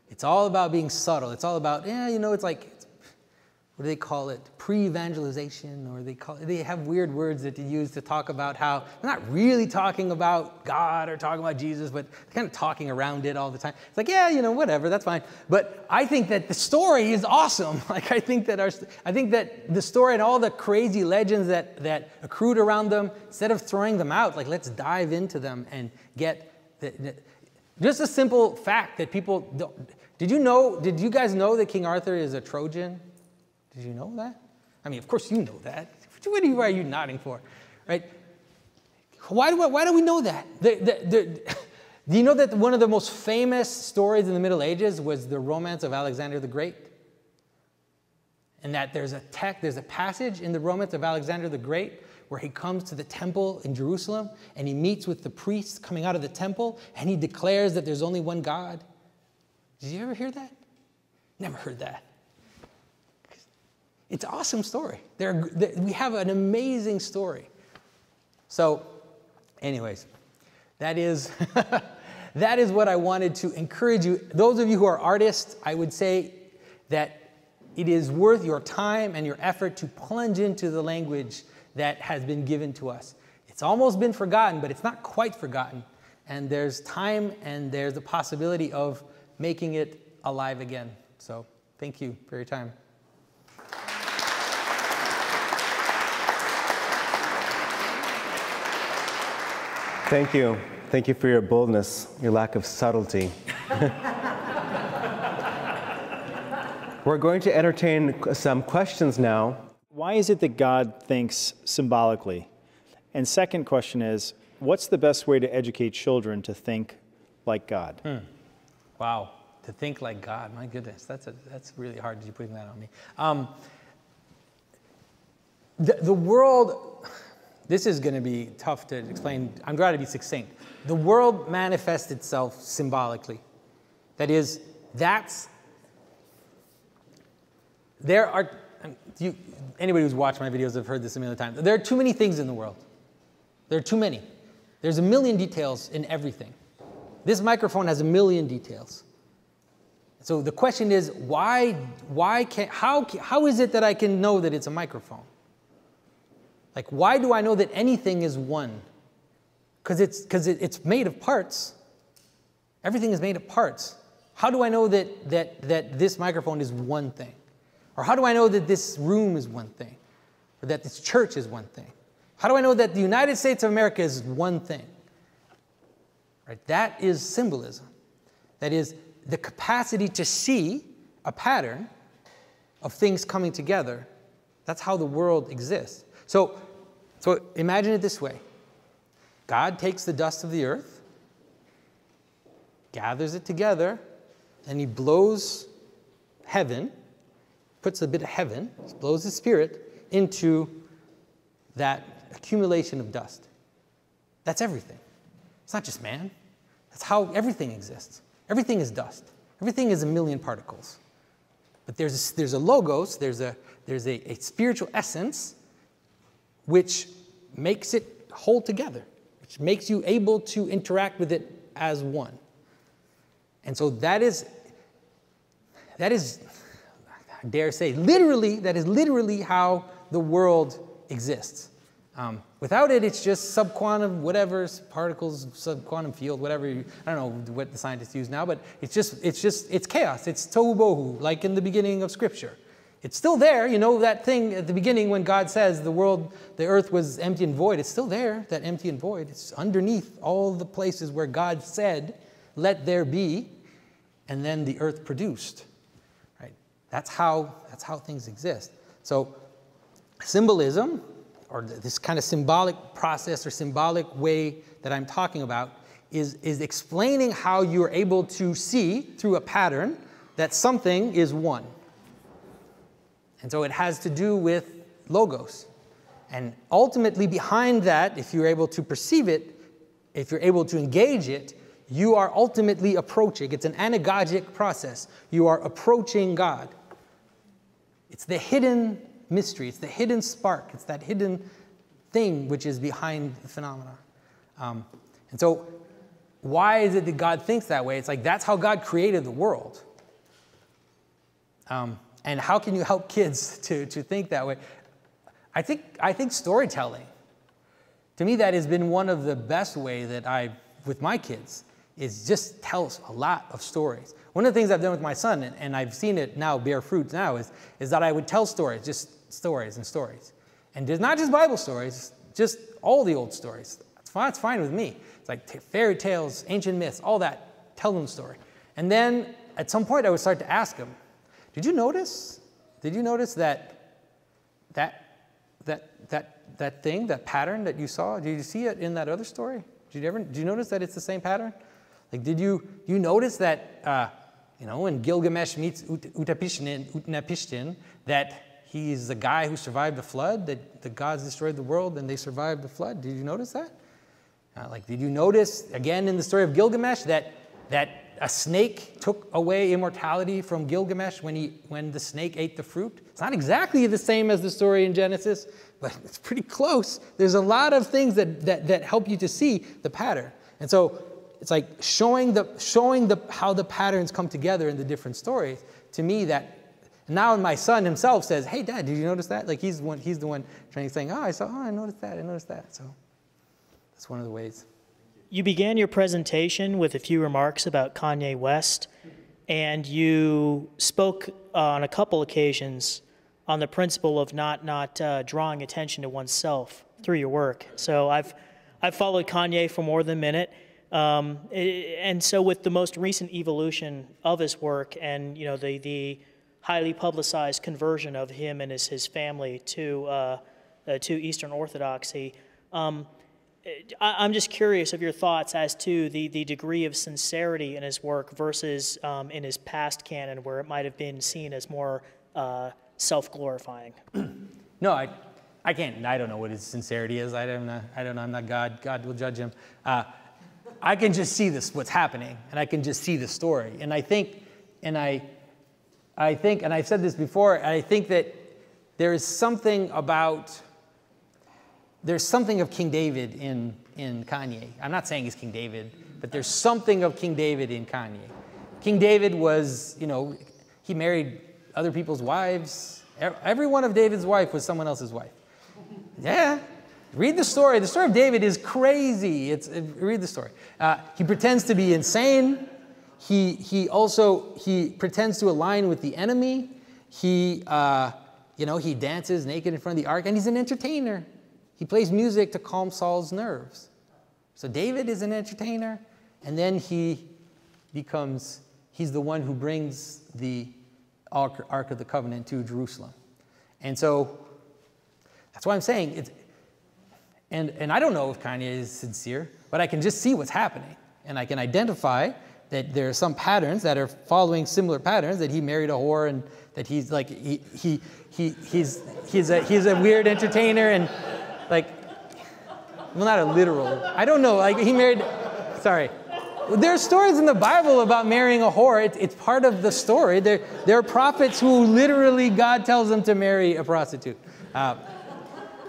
It's all about being subtle. It's all about, yeah, you know, it's like, it's, what do they call it? Pre-evangelization, or they call it, they have weird words that they use to talk about how they're not really talking about God or talking about Jesus, but they're kind of talking around it all the time. It's like, yeah, you know, whatever, that's fine. But I think that the story is awesome. Like I think that our, I think that the story and all the crazy legends that that accrued around them, instead of throwing them out, like let's dive into them and get the, the, just a simple fact that people don't. Did you know? Did you guys know that King Arthur is a Trojan? Did you know that? I mean, of course you know that. What are you, what are you nodding for, right? Why do, why do we know that? The, the, the, do you know that one of the most famous stories in the Middle Ages was the Romance of Alexander the Great? And that there's a text, there's a passage in the Romance of Alexander the Great where he comes to the temple in Jerusalem and he meets with the priests coming out of the temple and he declares that there's only one God. Did you ever hear that? Never heard that. It's an awesome story. There, there, we have an amazing story. So, anyways, that is, that is what I wanted to encourage you. Those of you who are artists, I would say that it is worth your time and your effort to plunge into the language that has been given to us. It's almost been forgotten, but it's not quite forgotten. And there's time and there's the possibility of making it alive again. So, thank you for your time. Thank you. Thank you for your boldness, your lack of subtlety. We're going to entertain some questions now. Why is it that God thinks symbolically? And second question is, what's the best way to educate children to think like God? Hmm. Wow, to think like God, my goodness, that's, a, that's really hard. Did you put that on me? Um, the, the world... This is going to be tough to explain. I'm trying to be succinct. The world manifests itself symbolically. That is, that's, there are, you, anybody who's watched my videos have heard this a million times. There are too many things in the world. There are too many. There's a million details in everything. This microphone has a million details. So the question is, why, why can't, how, how is it that I can know that it's a microphone? Like, why do I know that anything is one? Because it's, because it, it's made of parts. Everything is made of parts. How do I know that, that, that this microphone is one thing? Or how do I know that this room is one thing? Or that this church is one thing? How do I know that the United States of America is one thing? Right? That is symbolism. That is the capacity to see a pattern of things coming together. That's how the world exists. So, so imagine it this way. God takes the dust of the earth, gathers it together, and he blows heaven, puts a bit of heaven, blows his spirit into that accumulation of dust. That's everything. It's not just man. That's how everything exists. Everything is dust. Everything is a million particles. But there's a, there's a logos, there's, a, there's a, a spiritual essence which makes it whole together, which makes you able to interact with it as one. And so that is, that is, I dare say, literally, that is literally how the world exists. Um, without it, it's just subquantum, whatever, particles, subquantum field, whatever, you, I don't know what the scientists use now, but it's just, it's just, it's chaos. It's tohu bohu, like in the beginning of Scripture. It's still there, you know, that thing at the beginning when God says the world, the earth was empty and void. It's still there, that empty and void. It's underneath all the places where God said, let there be, and then the earth produced, right? That's how, that's how things exist. So symbolism, or this kind of symbolic process or symbolic way that I'm talking about is, is explaining how you're able to see through a pattern that something is one. And so it has to do with logos. And ultimately behind that, if you're able to perceive it, if you're able to engage it, you are ultimately approaching. It's an anagogic process. You are approaching God. It's the hidden mystery. It's the hidden spark. It's that hidden thing which is behind the phenomena. Um, and so why is it that God thinks that way? It's like that's how God created the world. Um, and how can you help kids to, to think that way? I think, I think storytelling, to me, that has been one of the best way that I, with my kids, is just tells a lot of stories. One of the things I've done with my son, and, and I've seen it now bear fruit now, is, is that I would tell stories, just stories and stories. And there's not just Bible stories, just all the old stories. That's fine, that's fine with me. It's like fairy tales, ancient myths, all that. Tell them the story. And then at some point I would start to ask him, did you notice, did you notice that, that, that, that, that thing, that pattern that you saw? Did you see it in that other story? Did you ever, did you notice that it's the same pattern? Like, did you, you notice that, uh, you know, when Gilgamesh meets Utnapishtim, that he's the guy who survived the flood, that the gods destroyed the world and they survived the flood? Did you notice that? Uh, like, did you notice, again, in the story of Gilgamesh, that, that a snake took away immortality from Gilgamesh when, he, when the snake ate the fruit? It's not exactly the same as the story in Genesis, but it's pretty close. There's a lot of things that, that, that help you to see the pattern. And so, it's like showing the showing the how the patterns come together in the different stories. To me, that now my son himself says, "Hey, Dad, did you notice that?" Like he's the one he's the one trying to say, "Oh, I saw. Oh, I noticed that. I noticed that." So that's one of the ways. You began your presentation with a few remarks about Kanye West, and you spoke on a couple occasions on the principle of not not uh, drawing attention to oneself through your work. So I've I've followed Kanye for more than a minute. Um, and so with the most recent evolution of his work and, you know, the, the highly publicized conversion of him and his, his family to, uh, uh, to Eastern Orthodoxy, um, I, I'm just curious of your thoughts as to the, the degree of sincerity in his work versus um, in his past canon where it might have been seen as more uh, self-glorifying. No, I, I can't. I don't know what his sincerity is. I don't know. I don't know. I'm not God. God will judge him. Uh, I can just see this, what's happening, and I can just see the story. And I think, and I, I think, and I've said this before, I think that there is something about, there's something of King David in, in Kanye. I'm not saying he's King David, but there's something of King David in Kanye. King David was, you know, he married other people's wives. Every one of David's wife was someone else's wife. Yeah. Read the story. The story of David is crazy. It's, uh, read the story. Uh, he pretends to be insane. He, he also, he pretends to align with the enemy. He, uh, you know, he dances naked in front of the ark, and he's an entertainer. He plays music to calm Saul's nerves. So David is an entertainer, and then he becomes, he's the one who brings the Ark, Ark of the Covenant to Jerusalem. And so that's why I'm saying it's, and, and I don't know if Kanye is sincere, but I can just see what's happening. And I can identify that there are some patterns that are following similar patterns, that he married a whore and that he's like, he, he, he, he's, he's, a, he's a weird entertainer and like, well, not a literal, I don't know, like he married, sorry. There are stories in the Bible about marrying a whore. It, it's part of the story. There, there are prophets who literally God tells them to marry a prostitute. Uh,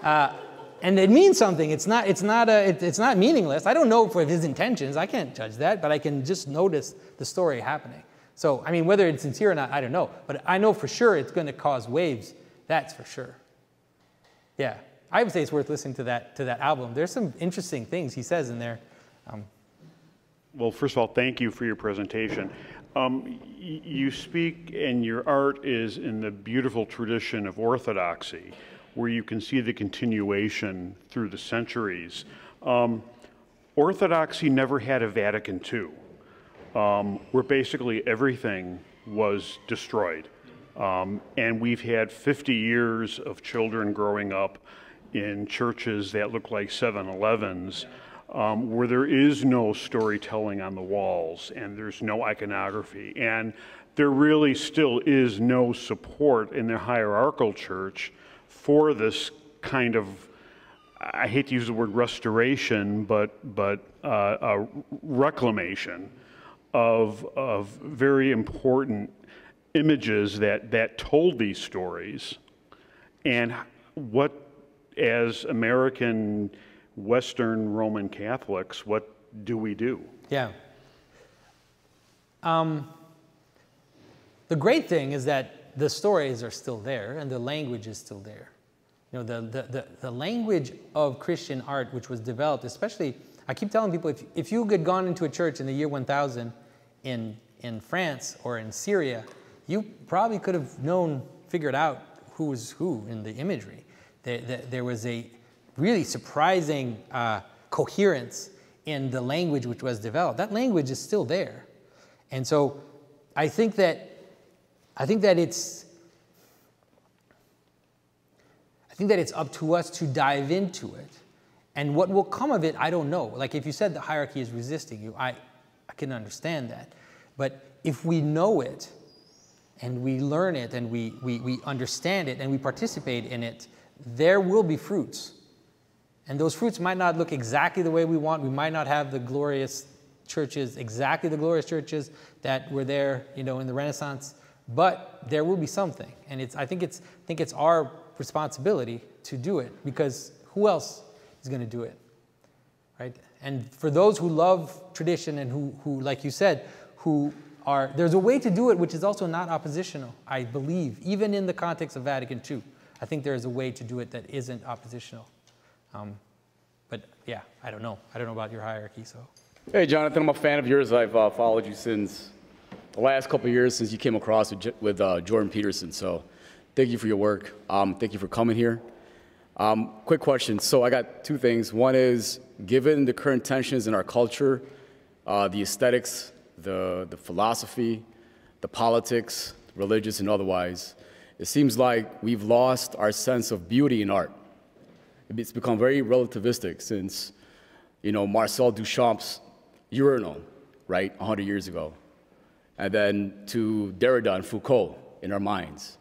uh, and it means something. It's not, it's, not a, it, it's not meaningless. I don't know for his intentions. I can't judge that, but I can just notice the story happening. So, I mean, whether it's sincere or not, I don't know. But I know for sure it's going to cause waves. That's for sure. Yeah. I would say it's worth listening to that, to that album. There's some interesting things he says in there. Um, Well, first of all, thank you for your presentation. Um, you speak, and your art is in the beautiful tradition of Orthodoxy, where you can see the continuation through the centuries. Um, Orthodoxy never had a Vatican two, um, where basically everything was destroyed. Um, and we've had fifty years of children growing up in churches that look like seven elevens. Um, where there is no storytelling on the walls and there's no iconography. And there really still is no support in the hierarchical church for this kind of, I hate to use the word restoration, but, but uh, uh, reclamation of, of very important images that, that told these stories. And what, as American Western Roman Catholics, what do we do? Yeah. Um, the great thing is that the stories are still there and the language is still there. You know, the, the, the, the language of Christian art, which was developed, especially, I keep telling people, if, if you had gone into a church in the year one thousand in, in France or in Syria, you probably could have known, figured out who was who in the imagery. There, there, there was a really surprising uh, coherence in the language which was developed. That language is still there. And so I think that, I think that it's, I think that it's up to us to dive into it. And what will come of it, I don't know. Like if you said the hierarchy is resisting you, I, I can understand that. But if we know it and we learn it and we, we, we understand it and we participate in it, there will be fruits. And those fruits might not look exactly the way we want. We might not have the glorious churches, exactly the glorious churches that were there, you know, in the Renaissance. But there will be something, and it's. I think it's. I think it's our responsibility to do it, because who else is going to do it, right? And for those who love tradition and who, who, like you said, who are, there's a way to do it which is also not oppositional. I believe, even in the context of Vatican two, I think there is a way to do it that isn't oppositional. Um, but yeah, I don't know. I don't know about your hierarchy, so. Hey, Jonathan, I'm a fan of yours. I've uh, followed you since the last couple of years, since you came across with, with uh, Jordan Peterson. So thank you for your work. Um, thank you for coming here. Um, quick question. So I got two things. One is, given the current tensions in our culture, uh, the aesthetics, the, the philosophy, the politics, religious and otherwise, it seems like we've lost our sense of beauty in art. It's become very relativistic since, you know, Marcel Duchamp's urinal, right, a hundred years ago. And then to Derrida and Foucault in our minds.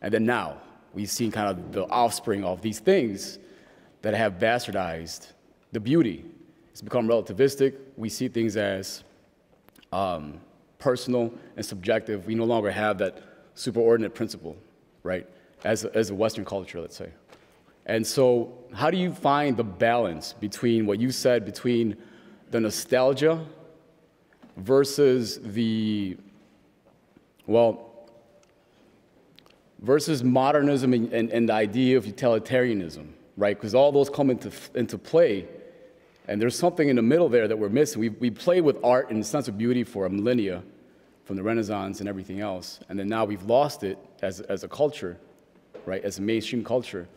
And then now, we've seen kind of the offspring of these things that have bastardized the beauty. It's become relativistic. We see things as um, personal and subjective. We no longer have that superordinate principle, right, as a, as a Western culture, let's say. And so how do you find the balance between what you said, between the nostalgia versus the, well, versus modernism and, and, and the idea of utilitarianism, right? Because all those come into, into play, and there's something in the middle there that we're missing. We, we play with art and the sense of beauty for a millennia, from the Renaissance and everything else, and then now we've lost it as, as a culture, right, as a mainstream culture.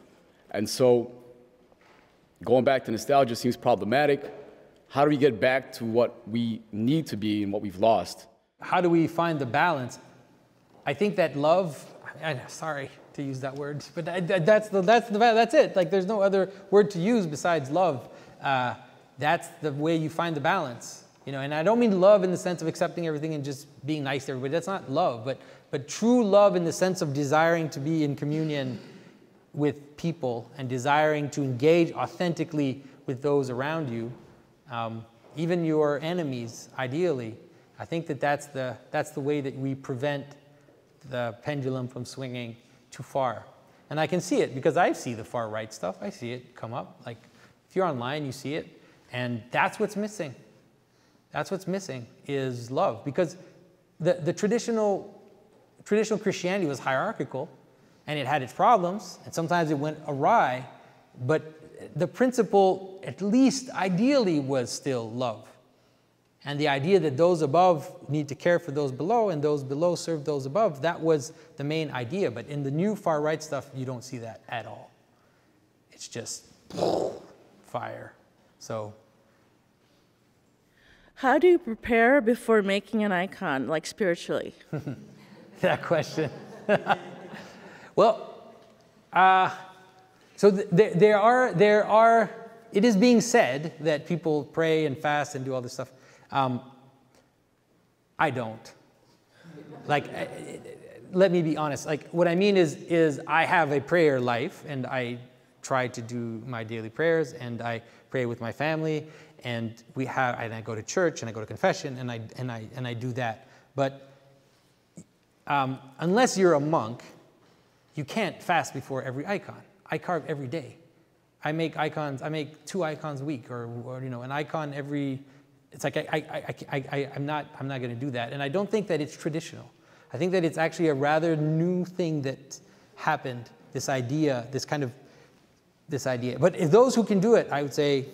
And so going back to nostalgia seems problematic. How do we get back to what we need to be and what we've lost? How do we find the balance? I think that love, I, sorry to use that word, but I, that's, the, that's, the, that's it. Like, there's no other word to use besides love. Uh, that's the way you find the balance. You know, and I don't mean love in the sense of accepting everything and just being nice to everybody. That's not love, but, but true love in the sense of desiring to be in communion with people and desiring to engage authentically with those around you, um, even your enemies, ideally. I think that that's the, that's the way that we prevent the pendulum from swinging too far. And I can see it because I see the far right stuff. I see it come up. Like, if you're online, you see it. And that's what's missing. That's what's missing is love, because the, the traditional, traditional Christianity was hierarchical, and it had its problems, and sometimes it went awry, but the principle, at least ideally, was still love. And the idea that those above need to care for those below and those below serve those above, that was the main idea. But in the new far right stuff, you don't see that at all. It's just fire. So. How do you prepare before making an icon, like spiritually? That question. Well, uh, so th th there are, there are, it is being said that people pray and fast and do all this stuff. Um, I don't. Like, I, I, let me be honest. Like, what I mean is, is I have a prayer life, and I try to do my daily prayers, and I pray with my family. And we have, and I go to church, and I go to confession, and I and I and I do that. But um, unless you're a monk, you can't fast before every icon. I carve every day. I make icons. I make two icons a week, or, or you know, an icon every. It's like I I I, I, I I'm not I'm not going to do that. And I don't think that it's traditional. I think that it's actually a rather new thing that happened. This idea, this kind of this idea. But if those who can do it, I would say,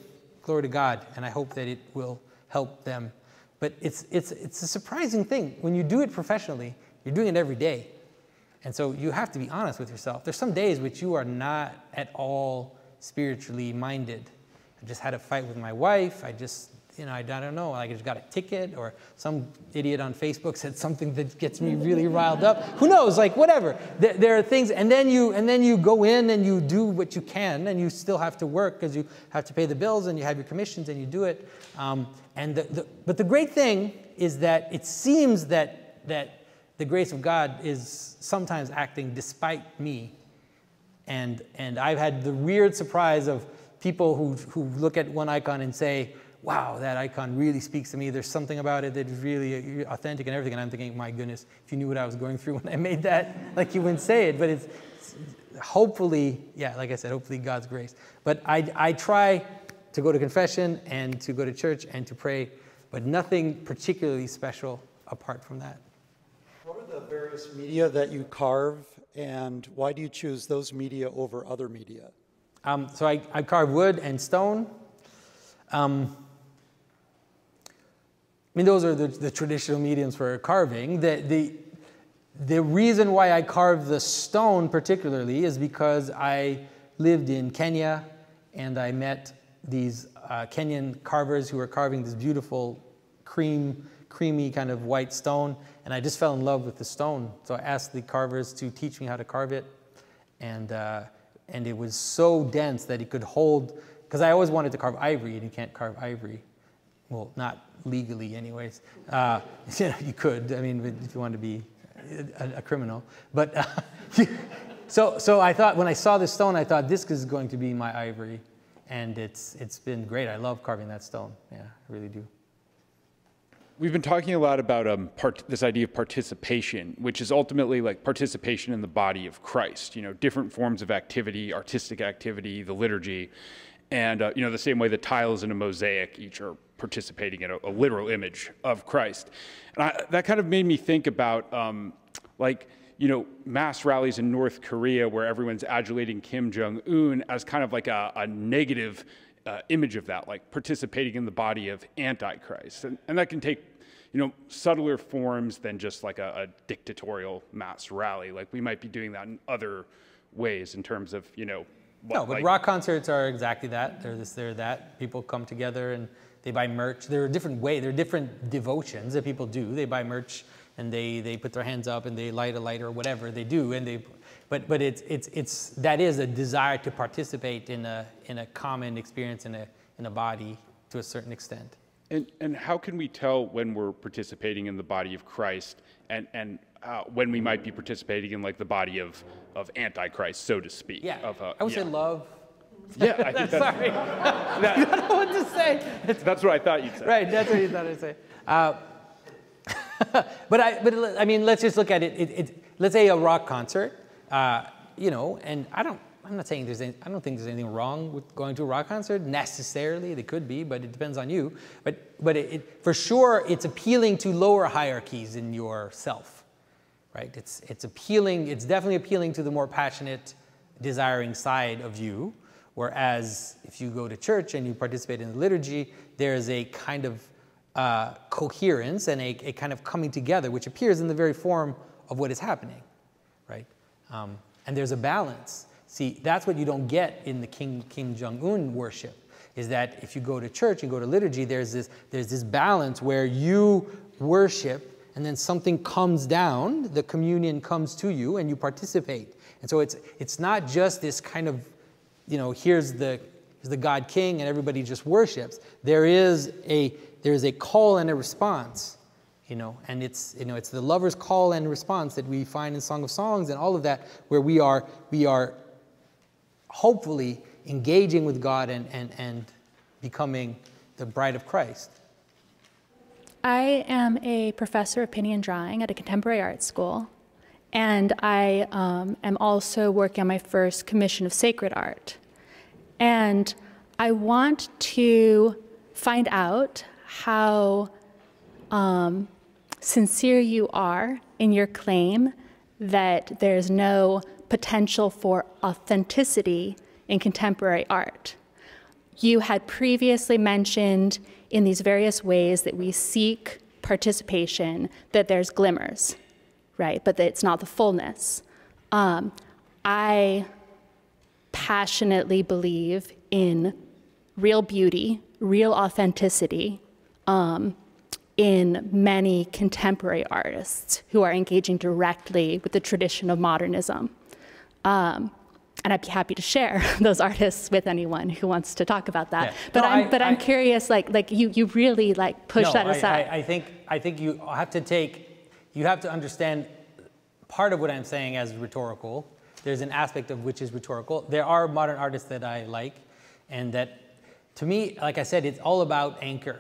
glory to God, and I hope that it will help them. But it's, it's, it's a surprising thing. When you do it professionally, you're doing it every day. And so you have to be honest with yourself. There's some days which you are not at all spiritually minded. I just had a fight with my wife. I just, you know, I don't know, I just got a ticket, or some idiot on Facebook said something that gets me really riled up. Who knows, like, whatever. There, there are things, and then, you, and then you go in and you do what you can, and you still have to work because you have to pay the bills and you have your commissions and you do it. Um, and the, the, but the great thing is that it seems that, that the grace of God is sometimes acting despite me. And, and I've had the weird surprise of people who, who look at one icon and say, wow, that icon really speaks to me. There's something about it that is really authentic and everything. And I'm thinking, my goodness, if you knew what I was going through when I made that, like, you wouldn't say it. But it's, it's hopefully, yeah, like I said, hopefully God's grace. But I, I try to go to confession and to go to church and to pray, but nothing particularly special apart from that. What are the various media that you carve, and why do you choose those media over other media? Um, so I, I carve wood and stone. Um, I mean, those are the, the traditional mediums for carving. The, the, the reason why I carve the stone particularly is because I lived in Kenya, and I met these uh, Kenyan carvers who were carving this beautiful cream, creamy kind of white stone, and I just fell in love with the stone. So I asked the carvers to teach me how to carve it, and, uh, and it was so dense that it could hold, because I always wanted to carve ivory, and you can't carve ivory. Well, not legally, anyways. Uh, you know, you could, I mean, if you wanted to be a, a criminal. But uh, so, so I thought, when I saw this stone, I thought, this is going to be my ivory. And it's, it's been great. I love carving that stone. Yeah, I really do. We've been talking a lot about um, part, this idea of participation, which is ultimately like participation in the body of Christ. You know, different forms of activity, artistic activity, the liturgy. And, uh, you know, the same way the tiles in a mosaic each are participating in a, a literal image of Christ. And I, that kind of made me think about, um, like, you know, mass rallies in North Korea where everyone's adulating Kim Jong-un as kind of like a, a negative uh, image of that, like participating in the body of Antichrist. And, and that can take, you know, subtler forms than just like a, a dictatorial mass rally. Like, we might be doing that in other ways in terms of, you know, What, no, but like, rock concerts are exactly that. They're this, they're that. People come together and they buy merch. There are different ways. There are different devotions that people do. They buy merch and they they put their hands up and they light a lighter or whatever they do, and they but but it's it's it's that is a desire to participate in a in a common experience in a in a body to a certain extent. And and how can we tell when we're participating in the body of Christ and and Uh, when we might be participating in like the body of of Antichrist, so to speak? Yeah, of, uh, I would yeah. say love. Yeah, I think that's, sorry, that, I don't know what to say. That's what I thought you'd say. Right, that's what you thought I'd say. Uh, but I, but I mean, let's just look at it. It, it let's say a rock concert, uh, you know, and I don't. I'm not saying there's any, I don't think there's anything wrong with going to a rock concert necessarily. There could be, but it depends on you. But but it, it for sure, it's appealing to lower hierarchies in yourself. Right, it's it's appealing. It's definitely appealing to the more passionate, desiring side of you. Whereas if you go to church and you participate in the liturgy, there is a kind of uh, coherence and a, a kind of coming together, which appears in the very form of what is happening, right? Um, and there's a balance. See, that's what you don't get in the King Kim Jong-un worship. Is that if you go to church and go to liturgy, there's this there's this balance where you worship. And then something comes down, the communion comes to you, and you participate. And so it's it's not just this kind of, you know, here's the here's the God King, and everybody just worships. There is a there is a call and a response, you know, and it's you know it's the lover's call and response that we find in Song of Songs and all of that, where we are we are hopefully engaging with God and and and becoming the bride of Christ. I am a professor of painting and drawing at a contemporary art school, and I um, am also working on my first commission of sacred art. And I want to find out how um, sincere you are in your claim that there's no potential for authenticity in contemporary art. You had previously mentioned in these various ways that we seek participation, that there's glimmers, right? But that it's not the fullness. Um, I passionately believe in real beauty, real authenticity um, in many contemporary artists who are engaging directly with the tradition of modernism. Um, And I'd be happy to share those artists with anyone who wants to talk about that. Yeah. But no, I'm, I, but I'm I, curious. Like, like you, you really like push no, that aside. I, I think, I think you have to take, you have to understand part of what I'm saying as rhetorical. There's an aspect of which is rhetorical. There are modern artists that I like, and that, to me, like I said, it's all about anchor.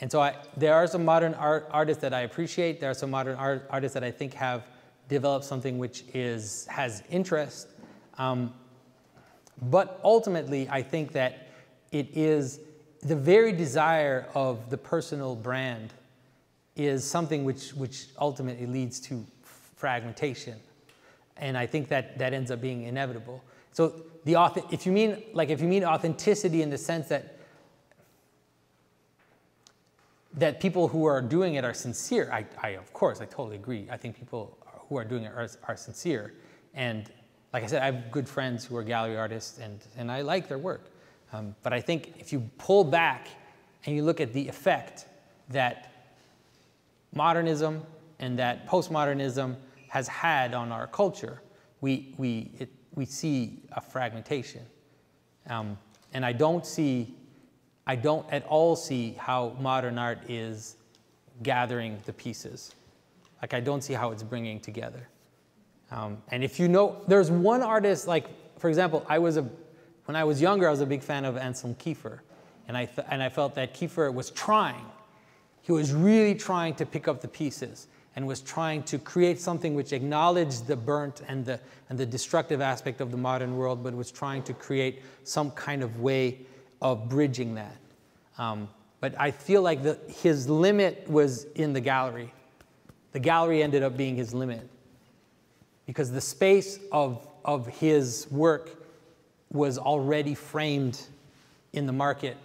And so I, there are some modern art, artists that I appreciate. There are some modern art, artists that I think have developed something which is has interest. Um, but ultimately, I think that it is the very desire of the personal brand is something which, which ultimately leads to fragmentation. And I think that that ends up being inevitable. So the auth- if you mean, like if you mean authenticity in the sense that, that people who are doing it are sincere, I, I of course, I totally agree. I think people who are doing it are, are sincere. And like I said, I have good friends who are gallery artists, and, and I like their work. Um, but I think if you pull back and you look at the effect that modernism and that postmodernism has had on our culture, we, we, it, we see a fragmentation. Um, and I don't see, I don't at all see how modern art is gathering the pieces. Like I don't see how it's bringing together. Um, and if you know, there's one artist, like, for example, I was a, when I was younger, I was a big fan of Anselm Kiefer. And I, th and I felt that Kiefer was trying. He was really trying to pick up the pieces and was trying to create something which acknowledged the burnt and the, and the destructive aspect of the modern world, but was trying to create some kind of way of bridging that. Um, but I feel like the, his limit was in the gallery. The gallery ended up being his limit, because the space of, of his work was already framed in the market.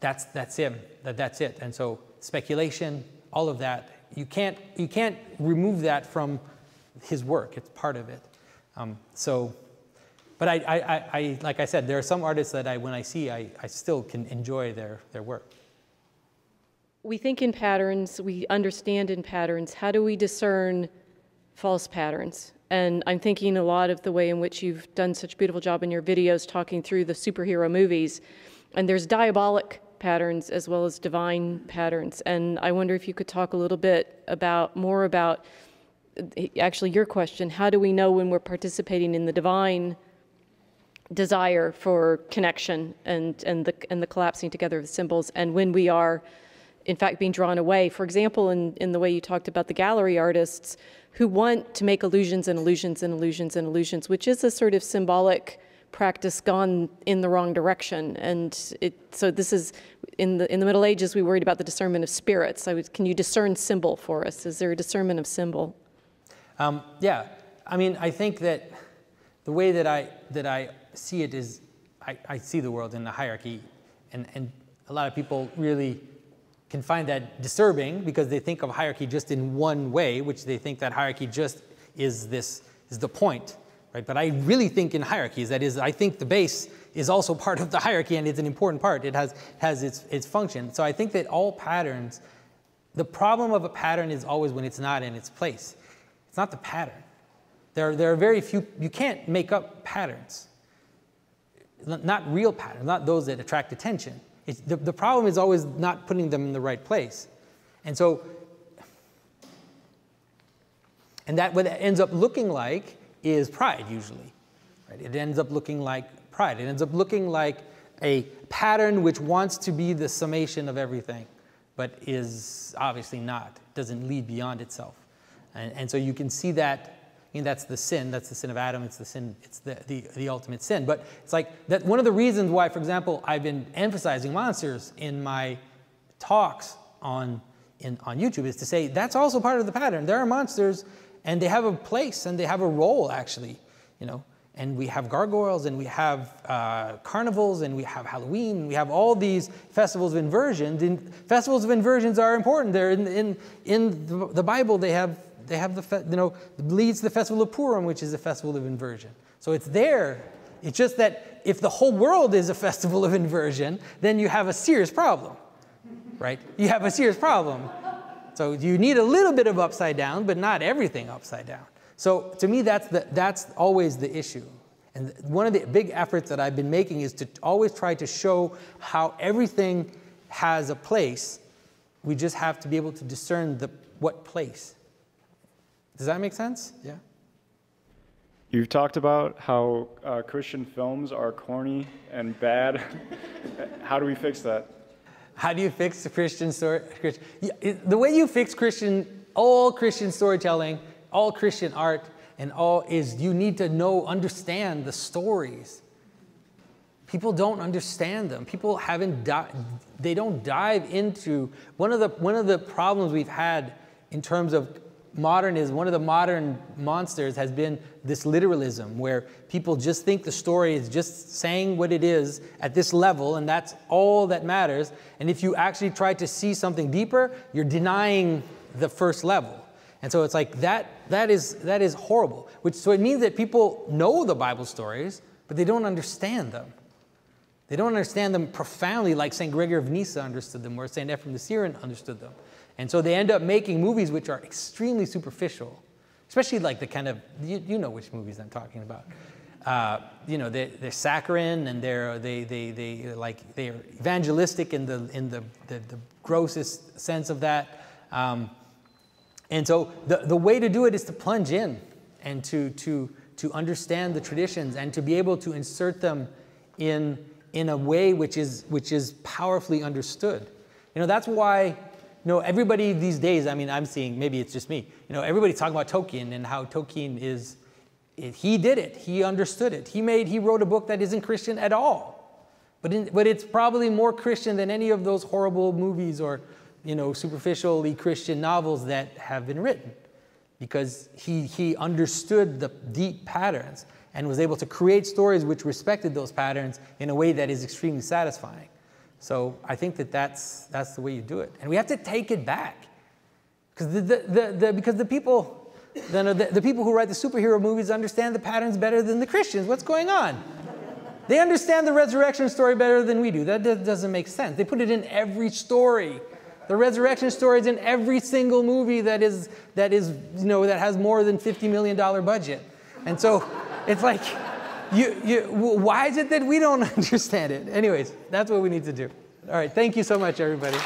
That's, that's him, that, that's it. And so speculation, all of that, you can't, you can't remove that from his work. It's part of it. Um, so, but I, I, I, I, like I said, there are some artists that I, when I see, I, I still can enjoy their, their work. we think in patterns, we understand in patterns. How do we discern false patterns? And I'm thinking a lot of the way in which you've done such a beautiful job in your videos talking through the superhero movies. And there's diabolic patterns as well as divine patterns. And I wonder if you could talk a little bit about more about actually your question. How do we know when we're participating in the divine desire for connection and, and, the, and the collapsing together of the symbols, and when we are in fact being drawn away? For example, in, in the way you talked about the gallery artists who want to make illusions and illusions and illusions and illusions, which is a sort of symbolic practice gone in the wrong direction. And it, so this is, in the, in the Middle Ages, we worried about the discernment of spirits. So can you discern symbol for us? Is there a discernment of symbol? Um, yeah, I mean, I think that the way that I, that I see it is, I, I see the world in a hierarchy, and, and a lot of people really can find that disturbing because they think of hierarchy just in one way, which they think that hierarchy just is this, is the point, right? But I really think in hierarchies, that is, I think the base is also part of the hierarchy and it's an important part. It has, has its, its function. So I think that all patterns, the problem of a pattern is always when it's not in its place. It's not the pattern. There are, there are very few, you can't make up patterns, not real patterns, not those that attract attention. It's, the, the problem is always not putting them in the right place. And so, and that what it ends up looking like is pride usually, right? It ends up looking like pride. It ends up looking like a pattern which wants to be the summation of everything, but is obviously not, doesn't lead beyond itself. And, and so you can see that, I mean, that's the sin, that's the sin of Adam, it's the sin, it's the, the, the ultimate sin. But it's like, that one of the reasons why, for example, I've been emphasizing monsters in my talks on, in, on YouTube is to say, that's also part of the pattern. There are monsters, and they have a place, and they have a role, actually, you know. And we have gargoyles, and we have uh, carnivals, and we have Halloween, and we have all these festivals of inversions. And festivals of inversions are important. They're in, in, in the Bible, they have They have the, you know, leads the festival of Purim, which is a festival of inversion. So it's there. It's just that if the whole world is a festival of inversion, then you have a serious problem, right? You have a serious problem. So you need a little bit of upside down, but not everything upside down. So to me, that's, the, that's always the issue. And one of the big efforts that I've been making is to always try to show how everything has a place. We just have to be able to discern the, what place. Does that make sense? Yeah. You've talked about how uh, Christian films are corny and bad. How do we fix that? How do you fix the Christian story? The way you fix Christian, all Christian storytelling, all Christian art, and all is you need to know, understand the stories. People don't understand them. People haven't, di they don't dive into, one of, the, one of the problems we've had in terms of modern is one of the modern monsters has been this literalism where people just think the story is just saying what it is at this level and that's all that matters. And if you actually try to see something deeper, you're denying the first level. And so it's like that, that is, that is horrible. Which, so it means that people know the Bible stories, but they don't understand them. They don't understand them profoundly like Saint Gregory of Nyssa understood them or Saint Ephrem the Syrian understood them. And so they end up making movies which are extremely superficial, especially like the kind of, you, you know which movies I'm talking about. Uh, you know, they, they're saccharine and they're, they, they, they, like, they're evangelistic in the, in the, the, the grossest sense of that. Um, and so the, the way to do it is to plunge in and to, to, to understand the traditions and to be able to insert them in, in a way which is, which is powerfully understood. You know, that's why, you know, everybody these days, I mean, I'm seeing, maybe it's just me, you know, everybody's talking about Tolkien and how Tolkien is, he did it, he understood it. He made, he wrote a book that isn't Christian at all. But, in, but it's probably more Christian than any of those horrible movies or, you know, superficially Christian novels that have been written. Because he, he understood the deep patterns and was able to create stories which respected those patterns in a way that is extremely satisfying. So I think that that's, that's the way you do it. And we have to take it back. Because the, the, the, the, because the people, the, the, the people who write the superhero movies understand the patterns better than the Christians. What's going on? They understand the resurrection story better than we do. That doesn't make sense. They put it in every story. The resurrection story is in every single movie that is that is you know that has more than fifty million dollar budget. And so it's like, you, you, why is it that we don't understand it? Anyways, that's what we need to do. All right, thank you so much, everybody.